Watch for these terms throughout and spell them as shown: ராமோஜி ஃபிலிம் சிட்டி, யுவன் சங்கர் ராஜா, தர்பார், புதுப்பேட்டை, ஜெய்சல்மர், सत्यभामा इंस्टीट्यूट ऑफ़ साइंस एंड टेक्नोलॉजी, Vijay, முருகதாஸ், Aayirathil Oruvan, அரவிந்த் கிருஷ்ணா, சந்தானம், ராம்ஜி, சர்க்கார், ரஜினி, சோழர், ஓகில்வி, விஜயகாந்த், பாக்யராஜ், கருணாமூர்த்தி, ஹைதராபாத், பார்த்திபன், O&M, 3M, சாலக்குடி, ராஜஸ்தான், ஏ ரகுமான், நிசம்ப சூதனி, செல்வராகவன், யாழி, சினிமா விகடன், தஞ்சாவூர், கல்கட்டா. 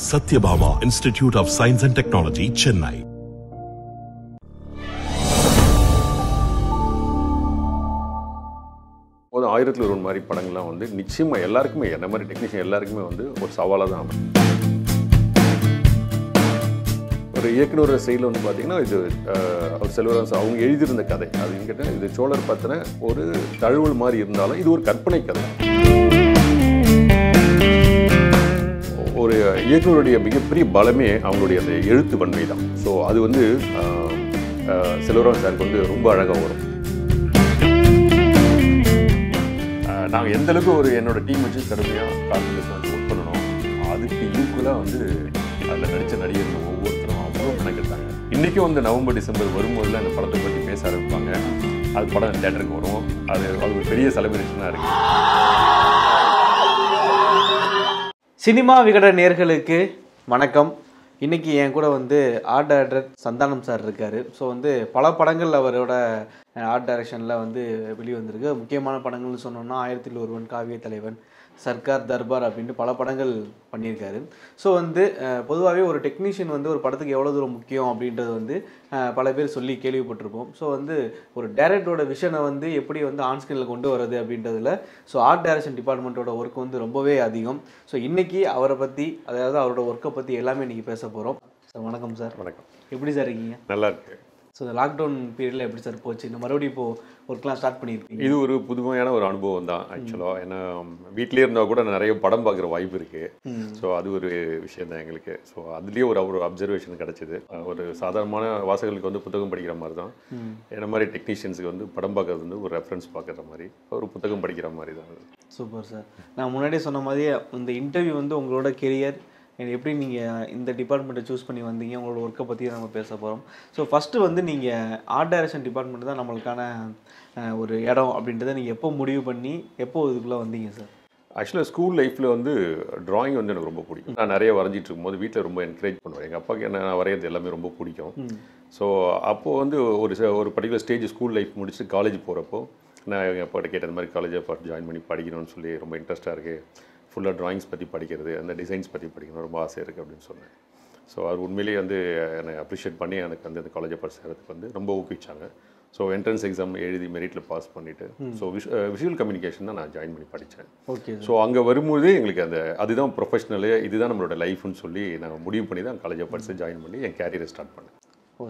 सत्यभामा इंस्टीट्यूट ऑफ़ साइंस एंड टेक्नोलॉजी Chennai. Aayirathil Oruvan மாதிரி படங்கள்லாம் வந்து நிச்சயமா எல்லாருக்குமே என்ன மாதிரி டெக்னீஷியன் எல்லாருக்குமே வந்து ஒரு சவாலா தான் அமையும்। ஒரு இயக்குனர் சைடுல வந்து பாத்தீங்கன்னா இது செல்வராகவன் அவங்க எழுதி இருந்த கதை அது கேட்டா இது சோழர் பத்தின ஒரு தழுவல் மாதிரி இருந்தாலும் இது ஒரு கற்பனை கதை। ஒரு இயக்குனருடைய மிகப்பெரிய பலமே அவங்களுடைய அந்த எழுத்து வன்மை தான்। சோ அது வந்து செல்வராகவன் சாருக்கு வந்து ரொம்ப அழகா வரும்। நாங்கள் எந்த அளவுக்கு ஒரு என்னோட டீம் வச்சு கடுமையாக காலத்துக்கு வந்து ஒர்க் பண்ணணும் அதுக்கு ஈக்குவலாக வந்து அதில் நடித்த நடிகர்கள் ஒவ்வொருத்தரும் அவ்வளோ கணக்கிட்டாங்க। இன்றைக்கும் வந்து நவம்பர் டிசம்பர் வரும்போதுலாம் இந்த படத்தை பற்றி பேச ஆரம்பிப்பாங்க। அது படம் தேட்டருக்கு வரும்। அது ஒரு பெரிய செலிப்ரேஷனாக இருக்குது। சினிமா விகட நேயர்களுக்கு வணக்கம்। இன்றைக்கி என் கூட வந்து ஆர்ட் டைரக்டர் சந்தானம் சார் இருக்கார்। ஸோ வந்து பல படங்கள் அவரோட ஆர்ட் டைரக்ஷனில் வந்து வெளிவந்திருக்கு। முக்கியமான படங்கள்னு சொன்னோன்னா ஆயிரத்தில் ஒருவன், காவிய தலைவன், சர்க்கார் தர்பார் அப்படின்ட்டு பல படங்கள் பண்ணியிருக்காரு। ஸோ வந்து பொதுவாகவே ஒரு டெக்னீஷியன் வந்து ஒரு படத்துக்கு எவ்வளோ தூரம் முக்கியம் அப்படின்றது வந்து பல பேர் சொல்லி கேள்விப்பட்டிருப்போம்। ஸோ வந்து ஒரு டைரக்டரோட விஷனை வந்து எப்படி வந்து ஆன்ஸ்கிரீனில் கொண்டு வர்றது அப்படின்றதுல ஸோ ஆர்ட் டைரக்ஷன் டிபார்ட்மெண்ட்டோட ஒர்க் வந்து ரொம்பவே அதிகம்। ஸோ இன்றைக்கி அவரை பற்றி அதாவது அவரோட ஒர்க்கை பற்றி எல்லாமே இன்றைக்கி பேச போகிறோம்। சார் வணக்கம் சார்। வணக்கம், எப்படி சார் இருக்கீங்க? நல்லா இருக்கு। ஸோ இந்த லாக்டவுன் பீரியடில் எப்படி சார் போச்சு? இந்த மறுபடியும் இப்போது ஒர்க்லாம் ஸ்டார்ட் பண்ணியிருக்கீங்க। இது ஒரு புதுமையான ஒரு அனுபவம் தான் ஆக்சுவலாக। ஏன்னா வீட்டிலே இருந்தால் கூட நிறைய படம் பார்க்குற வாய்ப்பு இருக்குது। ஸோ அது ஒரு விஷயம் தான் எங்களுக்கு। ஸோ அதுலேயே ஒரு அப்சர்வேஷன் கிடச்சிது। ஒரு சாதாரணமான வாசகர்களுக்கு வந்து புத்தகம் படிக்கிற மாதிரி தான் என்ன மாதிரி டெக்னீஷியன்ஸுக்கு வந்து படம் பார்க்குறது வந்து ஒரு ரெஃபரன்ஸ் பார்க்குற மாதிரி ஒரு புத்தகம் படிக்கிற மாதிரி தான் அது। Super sir. நான் முன்னாடியே சொன்ன மாதிரி இந்த இன்டர்வியூ வந்து உங்களோட கெரியர் எப்படி நீங்கள் இந்த டிபார்ட்மெண்ட்டை சூஸ் பண்ணி வந்தீங்க உங்களோட ஒர்க்கை பற்றி நம்ம பேச போகிறோம்। ஸோ ஃபஸ்ட்டு வந்து நீங்கள் ஆர்ட் டைரக்ஷன் டிபார்ட்மெண்ட் தான் நம்மளுக்கான ஒரு இடம் அப்படின்றத நீங்கள் எப்போ முடிவு பண்ணி எப்போ இதுக்குள்ளே வந்தீங்க சார்? ஆக்சுவலாக ஸ்கூல் லைஃப்பில் வந்து ட்ராயிங் வந்து எனக்கு ரொம்ப பிடிக்கும்। நான் நிறைய வரைஞ்சிட்டு இருக்கும்போது வீட்டில் ரொம்ப என்கரேஜ் பண்ணுவேன்। எங்கள் அப்பாவுக்கு என்ன நான் வரைகிறது எல்லாமே ரொம்ப பிடிக்கும்। ஸோ அப்போது வந்து ஒரு பர்டிகுலர் ஸ்டேஜ் ஸ்கூல் லைஃப் முடிச்சுட்டு காலேஜ் போகிறப்போ நான் எங்கள் அப்பாட்ட கேட்டது மாதிரி காலேஜை பார்த்து ஜாயின் பண்ணி படிக்கணும்னு சொல்லி ரொம்ப இன்ட்ரெஸ்ட்டாக இருக்குது। ஃபுல்லாக ட்ராயிங்ஸ் பற்றி படிக்கிறது அந்த டிசைன்ஸ் பற்றி படிக்கணும் ரொம்ப ஆசை இருக்குது அப்படின்னு சொன்னேன்। ஸோ அவர் உண்மையிலேயே வந்து என்னை அப்ரிஷியேட் பண்ணி எனக்கு வந்து அந்த காலேஜை பாஸ் செய்கிறதுக்கு வந்து ரொம்ப ஊக்குவிச்சாங்க। ஸோ என்ட்ரன்ஸ் எக்ஸாம் எழுதி மெரிட்டில் பாஸ் பண்ணிவிட்டு ஸோ விஷுவல் கம்யூனிகேஷன் தான் நான் ஜாயின் பண்ணி படித்தேன்। ஓகே। ஸோ அங்கே வரும்போது எங்களுக்கு அந்த அதுதான் ப்ரொஃபஷனலு இதுதான் நம்மளோட லைஃப்னு சொல்லி நாங்கள் முடிவு பண்ணி தான் காலேஜை படித்து ஜாயின் பண்ணி என் கேரியரை ஸ்டார்ட் பண்ணேன்।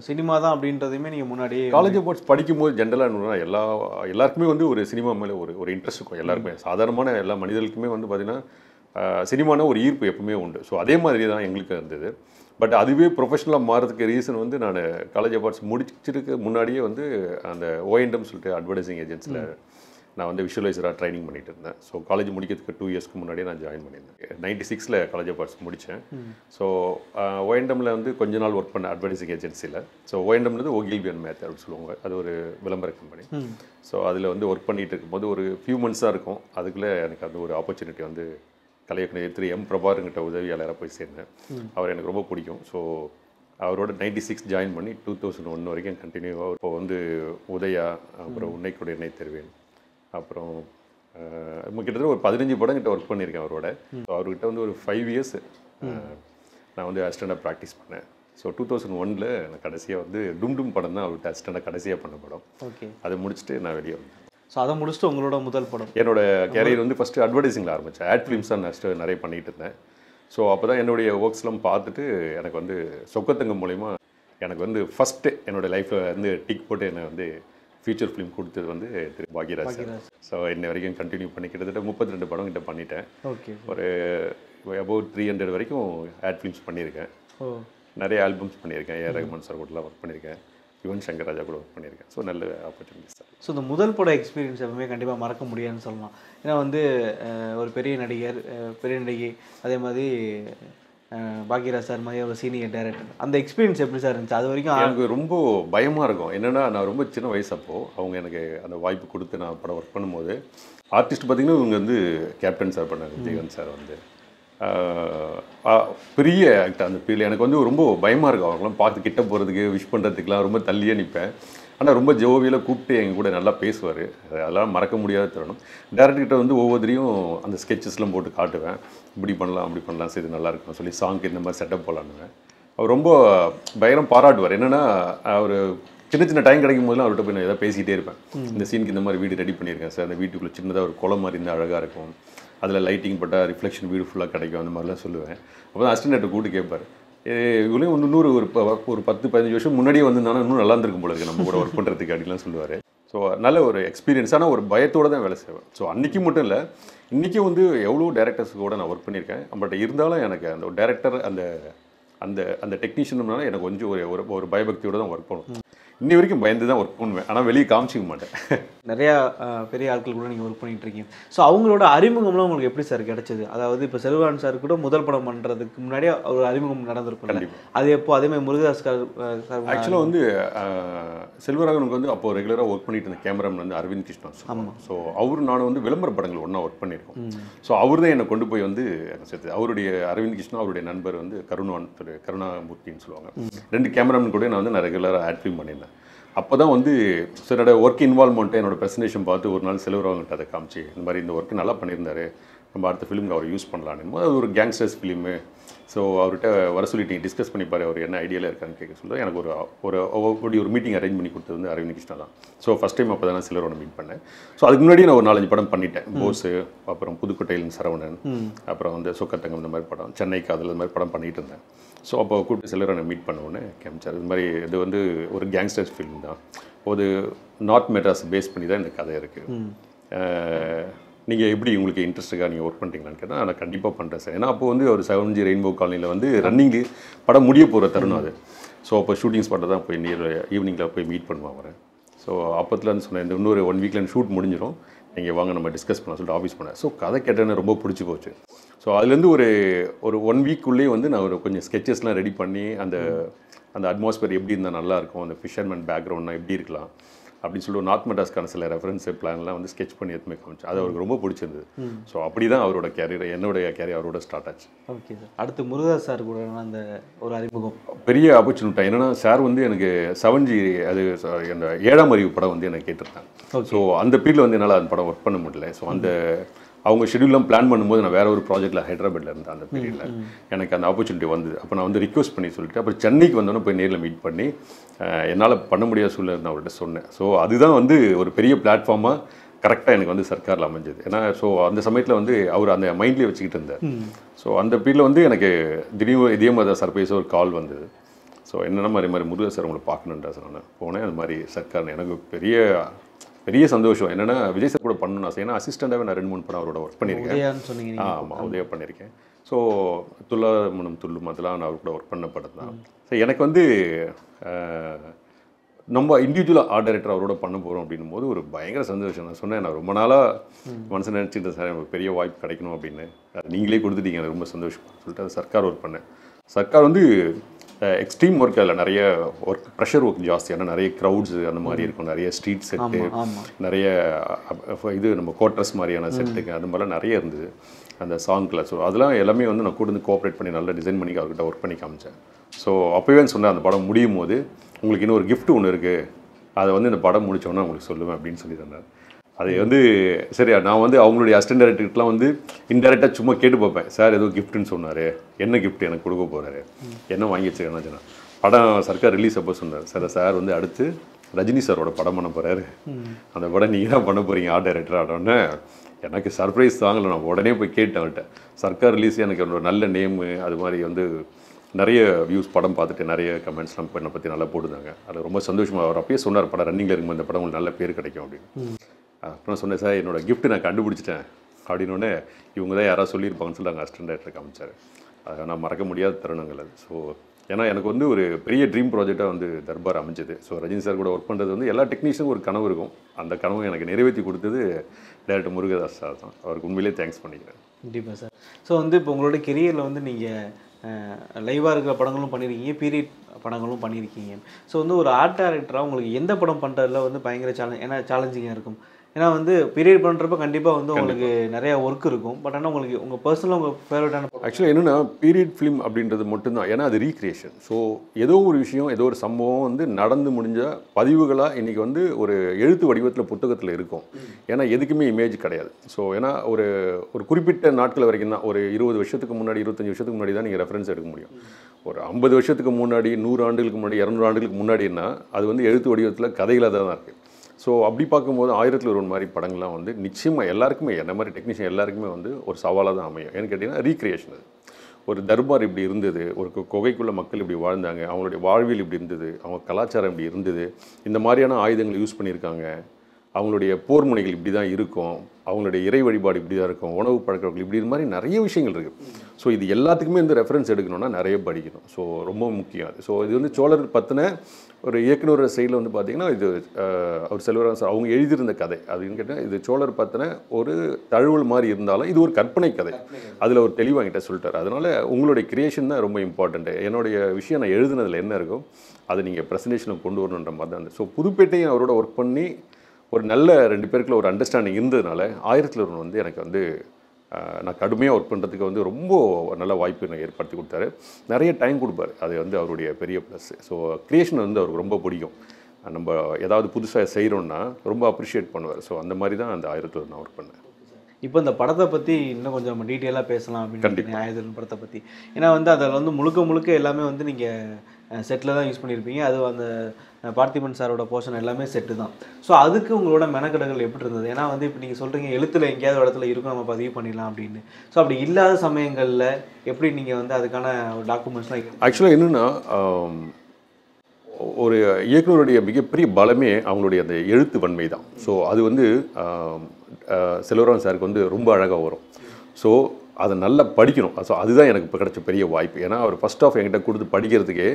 சினிமா தான் அப்படின்றதுமே நீங்கள் முன்னாடி காலேஜ் போர்ட்ஸ் படிக்கும்போது ஜென்ரலாக என்னன்னா எல்லாருக்குமே வந்து ஒரு சினிமா மேலே ஒரு இன்ட்ரெஸ்ட் இருக்கும்। எல்லாருக்குமே சாதாரணமான எல்லா மனிதர்களுக்குமே வந்து பார்த்திங்கன்னா சினிமானா ஒரு ஈர்ப்பு எப்பவுமே உண்டு। ஸோ அதே மாதிரி தான் எங்களுக்கு இருந்தது। பட் அதுவே ப்ரொஃபஷனலாக மாறதுக்கு ரீசன் வந்து நான் காலேஜ் போர்ட்ஸ் முடிச்சிருக்கு முன்னாடியே வந்து அந்த O&M சொல்லிட்டு அட்வர்டைசிங் ஏஜென்சியில் நான் வந்து விஷுவலைசராக ட்ரைனிங் பண்ணிட்டு இருந்தேன்। ஸோ காலேஜ் முடிக்கிறதுக்கு 2 yearsக்கு முன்னாடியே நான் ஜாயின் பண்ணியிருந்தேன்। 96 காலேஜ் ஆஃப் ஆர்ட்ஸ் முடித்தேன்। ஸோ O&Mல வந்து கொஞ்ச நாள் ஒர்க் பண்ண அட்வர்டைசிங் ஏஜென்சியில்। ஸோ O&Mன்றது ஓகில்வி அண்ட் மேத் அப்படின்னு சொல்லுவாங்க। அது ஒரு விளம்பர கம்பெனி। ஸோ அதில் வந்து ஒர்க் பண்ணிகிட்டு இருக்கும்போது ஒரு ஃபியூ மந்த்ஸாக இருக்கும் அதுக்குள்ளே எனக்கு அந்த ஒரு ஆப்பர்ச்சுனிட்டி வந்து கலையக்கணி 3M பிரபாருங்கிட்ட உதவியாளராக போய் சேர்ந்தேன்। அவர் எனக்கு ரொம்ப பிடிக்கும்। ஸோ அவரோட 96 ஜாயின் பண்ணி 2001 வரைக்கும் கண்டினியூவாக இப்போ வந்து உதயா அப்புறம் உன்னைக்குடைய இணை தெரிவேன் அப்புறம் கிட்டத்தட்ட ஒரு 15 படம் கிட்ட ஒர்க் பண்ணியிருக்கேன் அவரோட। ஸோ அவர்கிட்ட வந்து ஒரு 5 years நான் வந்து அசிஸ்டண்டாக ப்ராக்டிஸ் பண்ணேன்। ஸோ 2001 நான் கடைசியாக வந்து டும் படம் தான் அவர்கிட்ட அசிஸ்டண்டாக கடைசியாக பண்ண படம்। ஓகே। அதை முடிச்சுட்டு நான் வெளியே வந்தேன்। ஸோ அதை முடிச்சுட்டு உங்களோட முதல் படம்? என்னோட கேரியர் வந்து ஃபஸ்ட்டு அட்வர்டைஸிங்கில் ஆரம்பித்தேன்। ஆட் ஃபிலிம்ஸ் தான் நான் நிறைய பண்ணிகிட்டு இருந்தேன்। ஸோ அப்போ தான் என்னுடைய ஒர்க்ஸ்லாம் பார்த்துட்டு எனக்கு வந்து சொக்கத்தங்க மூலிமா எனக்கு வந்து ஃபஸ்ட்டு என்னோடய லைஃப்பில் வந்து டிக் போட்டு என்னை வந்து ஃபியூச்சர் ஃபிலிம் கொடுத்தது வந்து திரு பாக்யராஜ் சார்। ஸோ இன்ன வரைக்கும் கண்டினியூ பண்ணி கிட்டத்தட்ட 32 படம் கிட்ட பண்ணிட்டேன்। ஓகே। ஒரு அபவுட் 300 வரைக்கும் ஆட் ஃபிலிம்ஸ் பண்ணியிருக்கேன்। ஓ, நிறைய ஆல்பம்ஸ் பண்ணியிருக்கேன்। ஏ ரகுமான் சார் கூடலாம் ஒர்க் பண்ணியிருக்கேன்। யுவன் சங்கர் ராஜா கூட ஒர்க் பண்ணியிருக்கேன்। ஸோ நல்ல ஆப்பர்ச்சுனிட்டிஸ் சார்। ஸோ இந்த முதல் படம் எக்ஸ்பீரியன்ஸ் எப்பவுமே கண்டிப்பாக மறக்க முடியாதுன்னு சொல்லலாம்। ஏன்னா வந்து ஒரு பெரிய நடிகர் பெரிய நடிகை அதே மாதிரி பாக்யராஜ் சார் மாதிரி ஒரு சீனியர் டைரக்டர் அந்த எக்ஸ்பீரியன்ஸ் எப்படி சார் இருந்துச்சு? அது வரைக்கும் எனக்கு ரொம்ப பயமாக இருக்கும்। என்னென்னா நான் ரொம்ப சின்ன வயசப்போ அவங்க எனக்கு அந்த வாய்ப்பு கொடுத்து நான் படம் ஒர்க் பண்ணும்போது ஆர்டிஸ்ட் பார்த்திங்கன்னா இவங்க வந்து கேப்டன் சார் பண்ணாங்க விஜயகாந்த் சார் வந்து பெரிய ஆக்டர் அந்த ஃபீல்டு எனக்கு வந்து ரொம்ப பயமாக இருக்கும்। அவங்களாம் பார்த்து கிட்ட போகிறதுக்கு விஷ் பண்ணுறதுக்குலாம் ரொம்ப தள்ளியே நிற்பேன்। ஆனால் ரொம்ப ஜோவியில் கூப்பிட்டு எங்கள் கூட நல்லா பேசுவார். அதெல்லாம் மறக்க முடியாத தருணம். டேரக்டர்கிட்ட வந்து ஒவ்வொருத்தரையும் அந்த ஸ்கெச்சஸ்லாம் போட்டு காட்டுவேன். இப்படி பண்ணலாம் அப்படி பண்ணலாம், சரி நல்லாயிருக்குன்னு சொல்லி சாங்க்கு இந்த மாதிரி செட்டப் போகலான்னுவேன். அவர் ரொம்ப பயங்கரம் பாராட்டுவார். என்னென்னா அவர் சின்ன சின்ன டைம் கிடைக்கும் போதெல்லாம் அவர்கிட்ட போய் நான் எதாவது பேசிகிட்டே இருப்பேன். இந்த சீனுக்கு இந்த மாதிரி வீடு ரெடி பண்ணியிருக்கேன் சார், அந்த வீட்டுக்குள்ளே சின்னதாக ஒரு குளம் மாதிரி இருந்தால் அழகாக இருக்கும், அதில் லைட்டிங் பட்டால் ரிஃப்ளெக்ஷன் பியூட்டிஃபுல்லாக கிடைக்கும், அந்த மாதிரிலாம் சொல்லுவேன். அப்போ தான் அசிஸ்டன்ட்டை கூப்பிட்டு கேட்பார். இவளையும் ஒன்று நூறு ஒரு 10-15 வருஷம் முன்னாடியே வந்திருந்தாலும் இன்னும் நல்லா இருந்திருக்கும் போல இருக்குது நம்ம கூட ஒர்க் பண்ணுறதுக்கு அப்படின்லாம் சொல்லுவார். ஸோ நல்ல ஒரு எக்ஸ்பீரியன்ஸ். ஆனால் ஒரு பயத்தோடு தான் வேலை செய்வேன். ஸோ அன்றைக்கி மட்டும் இல்லை, இன்றைக்கும் வந்து எவ்வளோ டேரக்டர்ஸ் கூட நான் ஒர்க் பண்ணியிருக்கேன். பட் இருந்தாலும் எனக்கு அந்த ஒரு டேரக்டர் அந்த அந்த அந்த டெக்னீஷியனால எனக்கு கொஞ்சம் ஒரு ஒரு பயபக்தியோடு தான் ஒர்க் பண்ணுவேன். இன்னி வரைக்கும் பயந்து தான் ஒர்க் பண்ணுவேன், ஆனால் வெளியே காமிச்சிக்க மாட்டேன். நிறையா பெரிய ஆட்கள் கூட நீங்கள் ஒர்க் பண்ணிகிட்ருக்கீங்க. ஸோ அவங்களோட அறிமுகம்லாம் உங்களுக்கு எப்படி சார் கிடச்சிது? அதாவது இப்போ செல்வராகவன் சார் கூட முதல் படம் பண்ணுறதுக்கு முன்னாடியே ஒரு அறிமுகம் நடந்திருக்கும். அது எப்போ அதேமாதிரி முருகதாஸ் சார் ஆக்சுவலாக வந்து செல்வராகவனுக்கு வந்து அப்போது ரெகுலராக ஒர்க் பண்ணிட்டு இருந்த கேமராமேன் வந்து அரவிந்த் கிருஷ்ணா. ஆமாம். ஸோ அவரு நானும் வந்து விளம்பர படங்கள் ஒன்றா ஒர்க் பண்ணியிருக்கோம். ஸோ அவர் தான் என்னை கொண்டு போய் வந்து அவருடைய அரவிந்த் கிருஷ்ணா அவருடைய நண்பர் வந்து கருணாமூர்த்தின்னு சொல்லுவாங்க. 2 கேமராமேன் கூட நான் வந்து நான் ரெகுலராக ஆட் ஃபிலிம் பண்ணியிருந்தேன். அப்போ தான் வந்து என்னோடய ஒர்க் இன்வால்மெண்ட்டை என்னோடய ப்ரெசன்டேஷன் பார்த்து ஒரு நாள் செல்வராகவன்கிட்ட அதை காமிச்சு இந்த மாதிரி இந்த ஒர்க்கு நல்லா பண்ணியிருந்தார், நம்ம அடுத்த ஃபிலிமுக்கு அவர் யூஸ் பண்ணலான்னு. அது ஒரு கேங்ஸ்டர்ஸ் ஃபிலிமு. ஸோ அவர்கிட்ட வர சொல்லிட்டு டிஸ்கஸ் பண்ணிப்பார், அவர் என்ன ஐடியாவில் இருக்கான்னு கேட்க சொல்லிட்டு எனக்கு ஒரு மீட்டிங் அரேஞ்ச் பண்ணி கொடுத்தது வந்து அரவிந்த் கிருஷ்ணா தான். ஸோ ஃபஸ்ட் டைம் அப்போ தான் நான் செல்வராகவனை மீட் பண்ணேன். ஸோ அதுக்கு முன்னாடி நான் ஒரு 4-5 படம் பண்ணிட்டேன். போஸு, அப்புறம் புதுக்கோட்டையில் சரவணன், அப்புறம் வந்து சொக்கத்தங்கம், இந்த மாதிரி படம், சென்னைக்கு அதில் இந்த மாதிரி படம் பண்ணிகிட்டு இருந்தேன். ஸோ அப்போ கூப்பிட்டு செல்வராகவனை மீட் பண்ணோன்னே காமிச்சார். இது மாதிரி இது வந்து ஒரு கேங்ஸ்டர்ஸ் ஃபிலிம் தான், ஒரு நார்த் மெட்ராஸ் பேஸ் பண்ணி தான் இந்த கதை இருக்குது. நீங்கள் எப்படி உங்களுக்கு இன்ட்ரெஸ்ட்டுக்காக நீங்கள் ஒர்க் பண்ணுறீங்களான்னு கேட்டால் நான் கண்டிப்பாக பண்ணுறேன் சார். ஏன்னா அப்போ வந்து ஒரு 7G ரெயின்போ காலனியில் வந்து ரன்னிங்கு படம் முடிய போகிற தருணம் அது. ஸோ அப்போ ஷூட்டிங் ஸ்பாட்டில் தான் போய் ஈவினிங்கில் போய் மீட் பண்ணுவேன் வரேன். ஸோ அப்போத்துலன்னு சொன்னேன், இந்த இன்னொரு 1 வீக்கில் ஷூட் முடிஞ்சிடும், நீங்கள் வாங்க நம்ம டிஸ்கஸ் பண்ண சொல்லிட்டு ஆஃபீஸ் பண்ணேன். ஸோ கதை கேட்டேன்னு ரொம்ப பிடிச்சி போச்சு. ஸோ அதுலேருந்து ஒரு 1 வீக்குள்ளேயே வந்து நான் ஒரு கொஞ்சம் ஸ்கெச்சஸ்லாம் ரெடி பண்ணி அந்த அந்த அட்மாஸ்பியர் எப்படி இருந்தால் நல்லாயிருக்கும், அந்த ஃபிஷர்மேன் பேக்ரவுண்ட்லாம் எப்படி இருக்கலாம் அப்படின்னு சொல்லிட்டு நார்த் மெட்ராஸ்க்கான சில ரெஃபரன்ஸ் பிளான்லாம் வந்து ஸ்கெச் பண்ணி எதுவுமே காமிச்சு. அது அவருக்கு ரொம்ப பிடிச்சிருந்தது. ஸோ அப்படி தான் அவரோட கேரியர் என்னுடைய கேரியர் அவரோட ஸ்டார்ட் ஆச்சு. Okay sir. அடுத்து முருகதாஸ் சார் கூட அந்த ஒரு அறிமுகம் பெரிய ஆப்பர்ச்சுனிட்டி. என்னென்னா சார் வந்து எனக்கு 7G அது அந்த 7ஆம் அறிவு படம் வந்து எனக்கு கேட்டிருந்தாங்க. ஸோ அந்த பீரியடில் வந்து என்னால் அந்த படம் ஒர்க் பண்ண முடியல. ஸோ அந்த அவங்க ஷெடியூல்லாம் பிளான் பண்ணும்போது நான் வேறு ஒரு ப்ராஜெக்ட்டில் ஹைதராபாத்தில் இருந்தேன். அந்த பீரியடில் எனக்கு அந்த ஆப்பர்ச்சுனிட்டி வந்தது. அப்போ நான் வந்து ரிக்வஸ்ட் பண்ணி சொல்லிட்டு அப்புறம் சென்னைக்கு வந்தோன்னே போய் நேரில் மீட் பண்ணி என்னால் பண்ண முடியாத சூழ்நிலை நான் அவர்கிட்ட சொன்னேன். ஸோ அதுதான் வந்து ஒரு பெரிய பிளாட்ஃபார்மாக கரெக்டாக எனக்கு வந்து சர்க்காரில் அமைஞ்சது. ஏன்னா ஸோ அந்த சமயத்தில் வந்து அவர் அந்த மைண்ட்லேயே வச்சுக்கிட்டு இருந்தார். ஸோ அந்த பீரியடில் வந்து எனக்கு திடீர்னு இதே மாதிரி தான் சர்ப்ரைஸாக ஒரு கால் வந்தது. ஸோ என்னென்ன மாதிரி முருகன் சார் உங்களை பார்க்கணுன்றா சார் நான் போனேன். அந்த மாதிரி சர்க்கார் எனக்கு பெரிய பெரிய சந்தோஷம். என்னென்னா விஜய் சார் கூட பண்ணணும்னு ஆசை. ஏன்னா அசிஸ்டண்ட்டாகவே நான் 2-3 படம் அவரோட ஒர்க் பண்ணியிருக்கேன். ஆமாம், உதவியாக பண்ணியிருக்கேன். ஸோ துல்லாமணம் துள்ளும் அதெல்லாம் நான் அவர் கூட ஒர்க் பண்ண படம் தான். ஸோ எனக்கு வந்து நம்ம இண்டிவிஜுவலாக ஆர்ட் டைரக்டர் அவரோட பண்ண போகிறோம் அப்படின்னும் போது ஒரு பயங்கர சந்தோஷம். நான் சொன்னேன், நான் ரொம்ப நாளாக மனசில் நினச்சிக்கிட்டேன் சார் எனக்கு பெரிய வாய்ப்பு கிடைக்கணும் அப்படின்னு. நீங்களே கொடுத்துட்டீங்க, எனக்கு ரொம்ப சந்தோஷமாக சொல்லிட்டு அது சர்க்கார் ஒர்க் பண்ணேன். சர்க்கார் வந்து எக்ஸ்ட்ரீம் ஒர்க், அதில் நிறைய ஒர்க் ப்ரெஷர் ஒர்க் ஜாஸ்தியான நிறைய க்ரௌட்ஸு அந்த மாதிரி இருக்கும், நிறைய ஸ்ட்ரீட் செட்டு, நிறைய இது நம்ம கோட்ரஸ் மாதிரியான செட்டுக்கு அது மாதிரிலாம் நிறைய இருந்தது அந்த சாங்கில். ஸோ அதெல்லாம் எல்லாமே வந்து நான் கூட வந்து கோஆப்ரேட் பண்ணி நல்லா டிசைன் பண்ணி அவர்கிட்ட ஒர்க் பண்ணி காமிச்சேன். ஸோ அப்போவே சொன்னேன், அந்த படம் முடியும் போது உங்களுக்கு இன்னும் ஒரு கிஃப்ட் ஒன்று இருக்குது, அதை வந்து இந்த படம் முடித்தோன்னா உங்களுக்கு சொல்லுவேன் அப்படின்னு சொல்லி சொன்னார். அது வந்து சரியா நான் வந்து அவங்களுடைய அசிஸ்டன்ட் டைரக்டர்கிட்டலாம் வந்து இன்டெரக்டாக சும்மா கேட்டு பார்ப்பேன், சார் ஏதோ கிஃப்ட்டுன்னு சொன்னார், என்ன கிஃப்ட் எனக்கு கொடுக்க போகிறாரு, என்ன வாங்கி வச்சுருக்கேன்னா படம் சர்க்கார் ரிலீஸ் அப்போ சொன்னார், சார் சார் வந்து அடுத்து ரஜினி சாரோட படம் பண்ண போகிறாரு, அந்த படம் நீங்கள் தான் பண்ண போகிறீங்க ஆர்ட் டைரக்டர் ஆடோன்னு. எனக்கு சர்ப்ரைஸ் தாங்கலை. நான் உடனே போய் கேட்டேன் அவர்கிட்ட, சர்க்கார் ரிலீஸ் எனக்கு ஒரு நல்ல நேமு, அது மாதிரி வந்து நிறைய வியூஸ் படம் பார்த்துட்டு நிறைய கமெண்ட்ஸ்லாம் என்னை பற்றி நல்லா போட்டுருந்தாங்க. அது ரொம்ப சந்தோஷமாக அவர் அப்படியே சொன்னார், படம் ரன்னிங்கில் இருக்கும்போது இந்த படம் உங்களுக்கு நல்ல பேர் கிடைக்கும் அப்படின்னு. அப்புறம் சொன்னேன், சார் என்னோடய கிஃப்ட்டு நான் கண்டுபிடிச்சிட்டேன் அப்படின்னோடனே இவங்க தான் யாராவது சொல்லியிருப்பாங்கன்னு சொல்லி நாங்கள் அசிஸ்டன்ட் டைரக்டர் காமிச்சார். அதை நான் மறக்க முடியாத தருணங்கள் அது. ஸோ ஏன்னா எனக்கு வந்து ஒரு பெரிய ட்ரீம் ப்ராஜெக்டாக வந்து தர்பார் அமைஞ்சது. ஸோ ரஜினி சார் கூட ஒர்க் பண்ணுறது வந்து எல்லா டெக்னீஷியனுக்கும் ஒரு கனவு இருக்கும், அந்த கனவை எனக்கு நிறைவேற்றி கொடுத்தது டைரக்டர் முருகதாஸ் சார் தான். அவருக்கு உண்மையிலே தேங்க்ஸ் பண்ணிக்கிறேன். கண்டிப்பாக சார். ஸோ வந்து இப்போ உங்களோட கெரியரில் வந்து நீங்கள் லைவாக இருக்கிற படங்களும் பண்ணியிருக்கீங்க, பீரியட் படங்களும் பண்ணியிருக்கீங்க. ஸோ வந்து ஒரு ஆர்ட் டைரக்டராக உங்களுக்கு எந்த படம் பண்ணுறதுல வந்து பயங்கர சேலஞ்சிங்காக இருக்கும், ஏன்னா வந்து பீரியட் பண்றப்ப கண்டிப்பா வந்து உங்களுக்கு நிறைய வர்க் இருக்கும். பட் ஆனா உங்களுக்கு உங்க पर्सनल உங்க ஃபேவரட்டான एक्चुअली என்னன்னா பீரியட் ஃபிலிம் அப்படிங்கிறது மொத்தம் தான். ஏன்னா அது ரீக்ரியேஷன். சோ ஏதோ ஒரு விஷயம் ஏதோ ஒரு சம்பவம் வந்து நடந்து முடிஞ்ச பதிவுகளா இன்னைக்கு வந்து ஒரு எழுத்து வடிவத்துல புத்தகத்துல இருக்கும். ஏன்னா எதுக்குமே இமேஜ் கிடையாது. சோ ஏன்னா ஒரு ஒரு குறிப்பிட்ட நாட்கள் வரைக்கும் தான் ஒரு 20 வருஷத்துக்கு முன்னாடி 25 வருஷத்துக்கு முன்னாடி தான் நீங்க ரெஃபரன்ஸ் எடுக்க முடியும். ஒரு 50 வருஷத்துக்கு முன்னாடி 100 ஆண்டுகளுக்கு முன்னாடி 200 ஆண்டுகளுக்கு முன்னாடினா அது வந்து எழுத்து வடிவத்துல கதைகளா தான் இருக்கு. ஸோ அப்படி பார்க்கும்போது ஆயிரத்தில் ஒருவன் மாதிரி படங்கள்லாம் வந்து நிச்சயமாக எல்லாருக்குமே என்ன மாதிரி டெக்னீஷியன் எல்லாருக்குமே வந்து ஒரு சவாலாக தான் அமையும். ஏன்னு கேட்டிங்கன்னா ரீக்ரியேஷன். அது ஒரு தர்பார் இப்படி இருந்தது, ஒரு குகைக்குள்ளே மக்கள் இப்படி வாழ்ந்தாங்க, அவங்களுடைய வாழ்வியல் இப்படி இருந்தது, அவங்க கலாச்சாரம் இப்படி இருந்தது, இந்த மாதிரியான ஆயுதங்களை யூஸ் பண்ணியிருக்காங்க, அவங்களுடைய போர் முனைகள் இப்படி தான் இருக்கும், அவங்களுடைய இறை வழிபாடு இப்படி தான் இருக்கும், உணவு பழக்கங்கள் இப்படி இது மாதிரி நிறைய விஷயங்கள் இருக்குது. ஸோ இது எல்லாத்துக்குமே வந்து ரெஃபரன்ஸ் எடுக்கணும்னா நிறைய படிக்கணும். ஸோ ரொம்ப முக்கியம் அது. ஸோ இது வந்து சோழர் பற்றின ஒரு இயக்குனர் சைடில் வந்து பார்த்திங்கன்னா இது அவர் செல்வராகவன் சார் அவங்க எழுதியிருந்த கதை அப்படின்னு கேட்டால் இது சோழர் பற்றின ஒரு தழுவல் மாதிரி இருந்தாலும் இது ஒரு கற்பனை கதை. அதில் ஒரு தெளிவாங்கிட்ட சொல்லிட்டார். அதனால் உங்களுடைய கிரியேஷன் தான் ரொம்ப இம்பார்ட்டண்ட்டு. என்னுடைய விஷயம் நான் எழுதுனதில் என்ன இருக்கோ அதை நீங்கள் ப்ரெசன்டேஷனில் கொண்டு வரணுன்ற மாதிரி தான். ஸோ புதுப்பேட்டையும் அவரோட ஒர்க் பண்ணி ஒரு நல்ல ரெண்டு பேருக்குள்ள ஒரு அண்டர்ஸ்டாண்டிங் இருந்ததுனால ஆயிரத்தில் ஒன்று வந்து எனக்கு வந்து நான் கடுமையாக ஒர்க் பண்ணுறதுக்கு வந்து ரொம்ப நல்ல வாய்ப்பு எனக்கு ஏற்படுத்தி கொடுத்தாரு. நிறைய டைம் கொடுப்பார். அது வந்து அவருடைய பெரிய ப்ளஸ். ஸோ க்ரியேஷன் வந்து அவருக்கு ரொம்ப பிடிக்கும். நம்ம ஏதாவது புதுசாக செய்கிறோன்னா ரொம்ப அப்ரிஷியேட் பண்ணுவார். ஸோ அந்த மாதிரி தான் அந்த ஆயிரத்தில் நான் ஒர்க் பண்ணேன். இப்போ இந்த படத்தை பற்றி இன்னும் கொஞ்சம் டீட்டெயிலாக பேசலாம் அப்படின்னு ஆயிரத்தில் படத்தை பற்றி. ஏன்னா வந்து அதில் வந்து முழுக்க முழுக்க எல்லாமே வந்து நீங்கள் செட்டில் தான் யூஸ் பண்ணியிருப்பீங்க. அது அந்த பார்த்திபன் சாரோட போர்ஷன் எல்லாமே செட்டு தான். ஸோ அதுக்கு உங்களோட மெனக்கடைகள் எப்படி இருந்தது? ஏன்னா வந்து இப்போ நீங்கள் சொல்கிறீங்க எழுத்தில் எங்கேயாவது இடத்துல இருக்கும் நம்ம பதிவு பண்ணிடலாம் அப்படின்னு. ஸோ அப்படி இல்லாத சமயங்களில் எப்படி நீங்கள் வந்து அதுக்கான ஒரு டாக்குமெண்ட்ஸ்லாம்? ஆக்சுவலாக என்னென்னா ஒரு இயக்குனருடைய மிகப்பெரிய பலமே அவங்களுடைய அந்த எழுத்து வன்மை தான். ஸோ அது வந்து செல்வராகவன் சாருக்கு வந்து ரொம்ப அழகாக வரும். ஸோ அதை நல்லா படிக்கணும். ஸோ அதுதான் எனக்கு இப்போ கிடைச்ச பெரிய வாய்ப்பு. ஏன்னா அவர் ஃபஸ்ட் ஆஃப் என்கிட்ட கொடுத்து படிக்கிறதுக்கே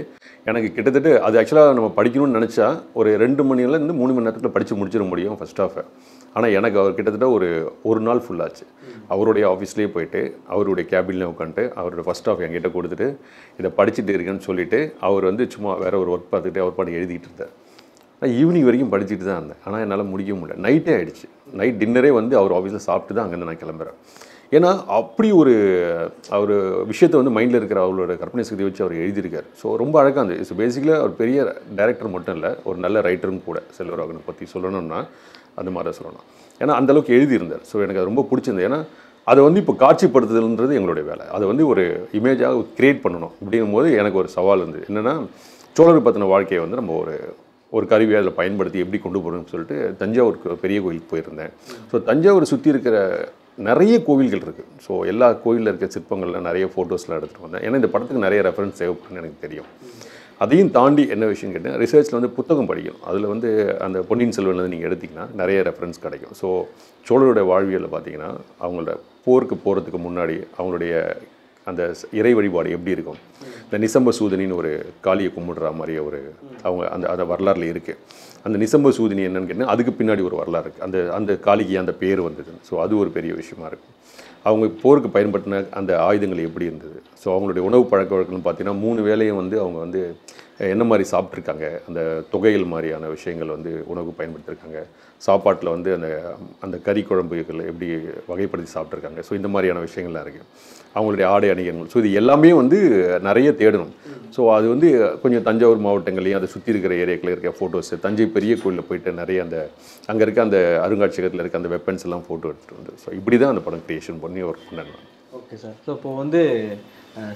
எனக்கு கிட்டத்தட்ட அது ஆக்சுவலாக நம்ம படிக்கணும்னு நினச்சா ஒரு 2 மணி நேரத்துலேருந்து 3 மணி நேரத்தில் படித்து முடிச்சிட முடியும் ஃபஸ்ட் ஆஃப். ஆனால் எனக்கு அவர் கிட்டத்தட்ட ஒரு நாள் ஃபுல்லாச்சு. அவருடைய ஆஃபீஸ்லேயே போயிட்டு அவருடைய கேபின்லேயே உட்காந்துட்டு அவருடைய ஃபஸ்ட் ஆஃப் என்கிட்ட கொடுத்துட்டு இதை படிச்சுட்டு இருக்கேன்னு சொல்லிவிட்டு அவர் வந்து சும்மா வேறு ஒரு ஒர்க் பார்த்துக்கிட்டே அவர் பாட்டு எழுதிக்கிட்டு இருந்தார். நான் ஈவினிங் வரைக்கும் படிச்சுட்டு தான் இருந்தேன். ஆனால் என்னால் முடிக்க முடியல. நைட்டே ஆகிடுச்சு. நைட் டின்னரே வந்து அவர் ஆஃபீஸில் சாப்பிட்டு தான் அங்கேருந்து நான் கிளம்புறேன். ஏன்னா அப்படி ஒரு அவர் விஷயத்தை வந்து மைண்டில் இருக்கிற அவரோட கற்பனை சக்தியை வச்சு அவர் எழுதியிருக்கார். ஸோ ரொம்ப அழகாக இருந்தது. ஸோ பேசிக்கலாக அவர் பெரிய டைரக்டர் மட்டும் இல்லை, ஒரு நல்ல ரைட்டரும் கூட. செல்வராகவனை பற்றி சொல்லணும்னா அந்த மாதிரி தான் சொல்லணும். ஏன்னா அந்தளவுக்கு எழுதியிருந்தார். ஸோ எனக்கு அது ரொம்ப பிடிச்சிருந்தது. ஏன்னா அதை வந்து இப்போ காட்சிப்படுத்துதல்ன்றது எங்களுடைய வேலை. அதை வந்து ஒரு இமேஜாக க்ரியேட் பண்ணணும் அப்படிங்கும் போது எனக்கு ஒரு சவால் இருந்தது. என்னென்னா சோழர் பற்றின வாழ்க்கையை வந்து நம்ம ஒரு கருவியை அதில் பயன்படுத்தி எப்படி கொண்டு போகணும்னு சொல்லிட்டு தஞ்சாவூருக்கு பெரிய கோயிலுக்கு போயிருந்தேன். ஸோ தஞ்சாவூர் சுற்றி இருக்கிற நிறைய கோவில்கள் இருக்குது. ஸோ எல்லா கோயிலில் இருக்கிற சிற்பங்கள்லாம் நிறைய ஃபோட்டோஸ்லாம் எடுத்துகிட்டு வந்தேன். ஏன்னா இந்த படத்துக்கு நிறைய ரெஃபரன்ஸ் தேவைப்படுன்னு எனக்கு தெரியும். அதையும் தாண்டி என்ன விஷயம் கேட்டேன், ரிசர்ச்சில் வந்து புத்தகம் படிக்கணும். அதில் வந்து அந்த பொன்னியின் செல்வன் வந்து நீங்கள் எடுத்திங்கன்னா நிறைய ரெஃபரன்ஸ் கிடைக்கும். ஸோ சோழருடைய வாழ்வியலில் பார்த்தீங்கன்னா அவங்களோட போகிறதுக்கு முன்னாடி அவங்களுடைய அந்த இறை வழிபாடு எப்படி இருக்கும், இந்த நிசம்ப சூதனின்னு ஒரு காளியை கும்பிடுற மாதிரியே ஒரு அவங்க அந்த அந்த வரலாறுல இருக்குது. அந்த நிசம்ப சூதனி என்னன்னு கேட்டால் அதுக்கு பின்னாடி ஒரு வரலாறு இருக்குது. அந்த அந்த காளிக்கு அந்த பேர் வந்தது. ஸோ அது ஒரு பெரிய விஷயமா இருக்கும். அவங்க போருக்கு பயன்படுத்தின அந்த ஆயுதங்கள் எப்படி இருந்தது, ஸோ அவங்களுடைய உணவு பழக்க வழக்கம்னு பார்த்தீங்கன்னா 3 வேளையும் வந்து அவங்க வந்து என்ன மாதிரி சாப்பிட்ருக்காங்க, அந்த தொகைகள் மாதிரியான விஷயங்கள் வந்து உணவு பயன்படுத்தியிருக்காங்க. சாப்பாட்டில் வந்து அந்த அந்த கறி குழம்புகள் எப்படி வகைப்படுத்தி சாப்பிட்ருக்காங்க. ஸோ இந்த மாதிரியான விஷயங்கள்லாம் இருக்குது. அவங்களுடைய ஆடை அணிகங்கள். ஸோ இது எல்லாமே வந்து நிறைய தேடணும். ஸோ அது வந்து கொஞ்சம் தஞ்சாவூர் மாவட்டங்கள்லேயும் அதை சுற்றி இருக்கிற ஏரியாக்களில் இருக்கிற ஃபோட்டோஸ், தஞ்சை பெரிய கோயிலில் போயிட்டு நிறைய அந்த அங்கே இருக்க அந்த அருங்காட்சியகத்தில் இருக்க அந்த வெப்பன்ஸ் எல்லாம் ஃபோட்டோ எடுத்துகிட்டு வந்து. ஸோ இப்படி தான் அந்த படம் க்ரியேஷன் பண்ணி ஒர்க் பண்ணணும். Okay sir. ஸோ இப்போ வந்து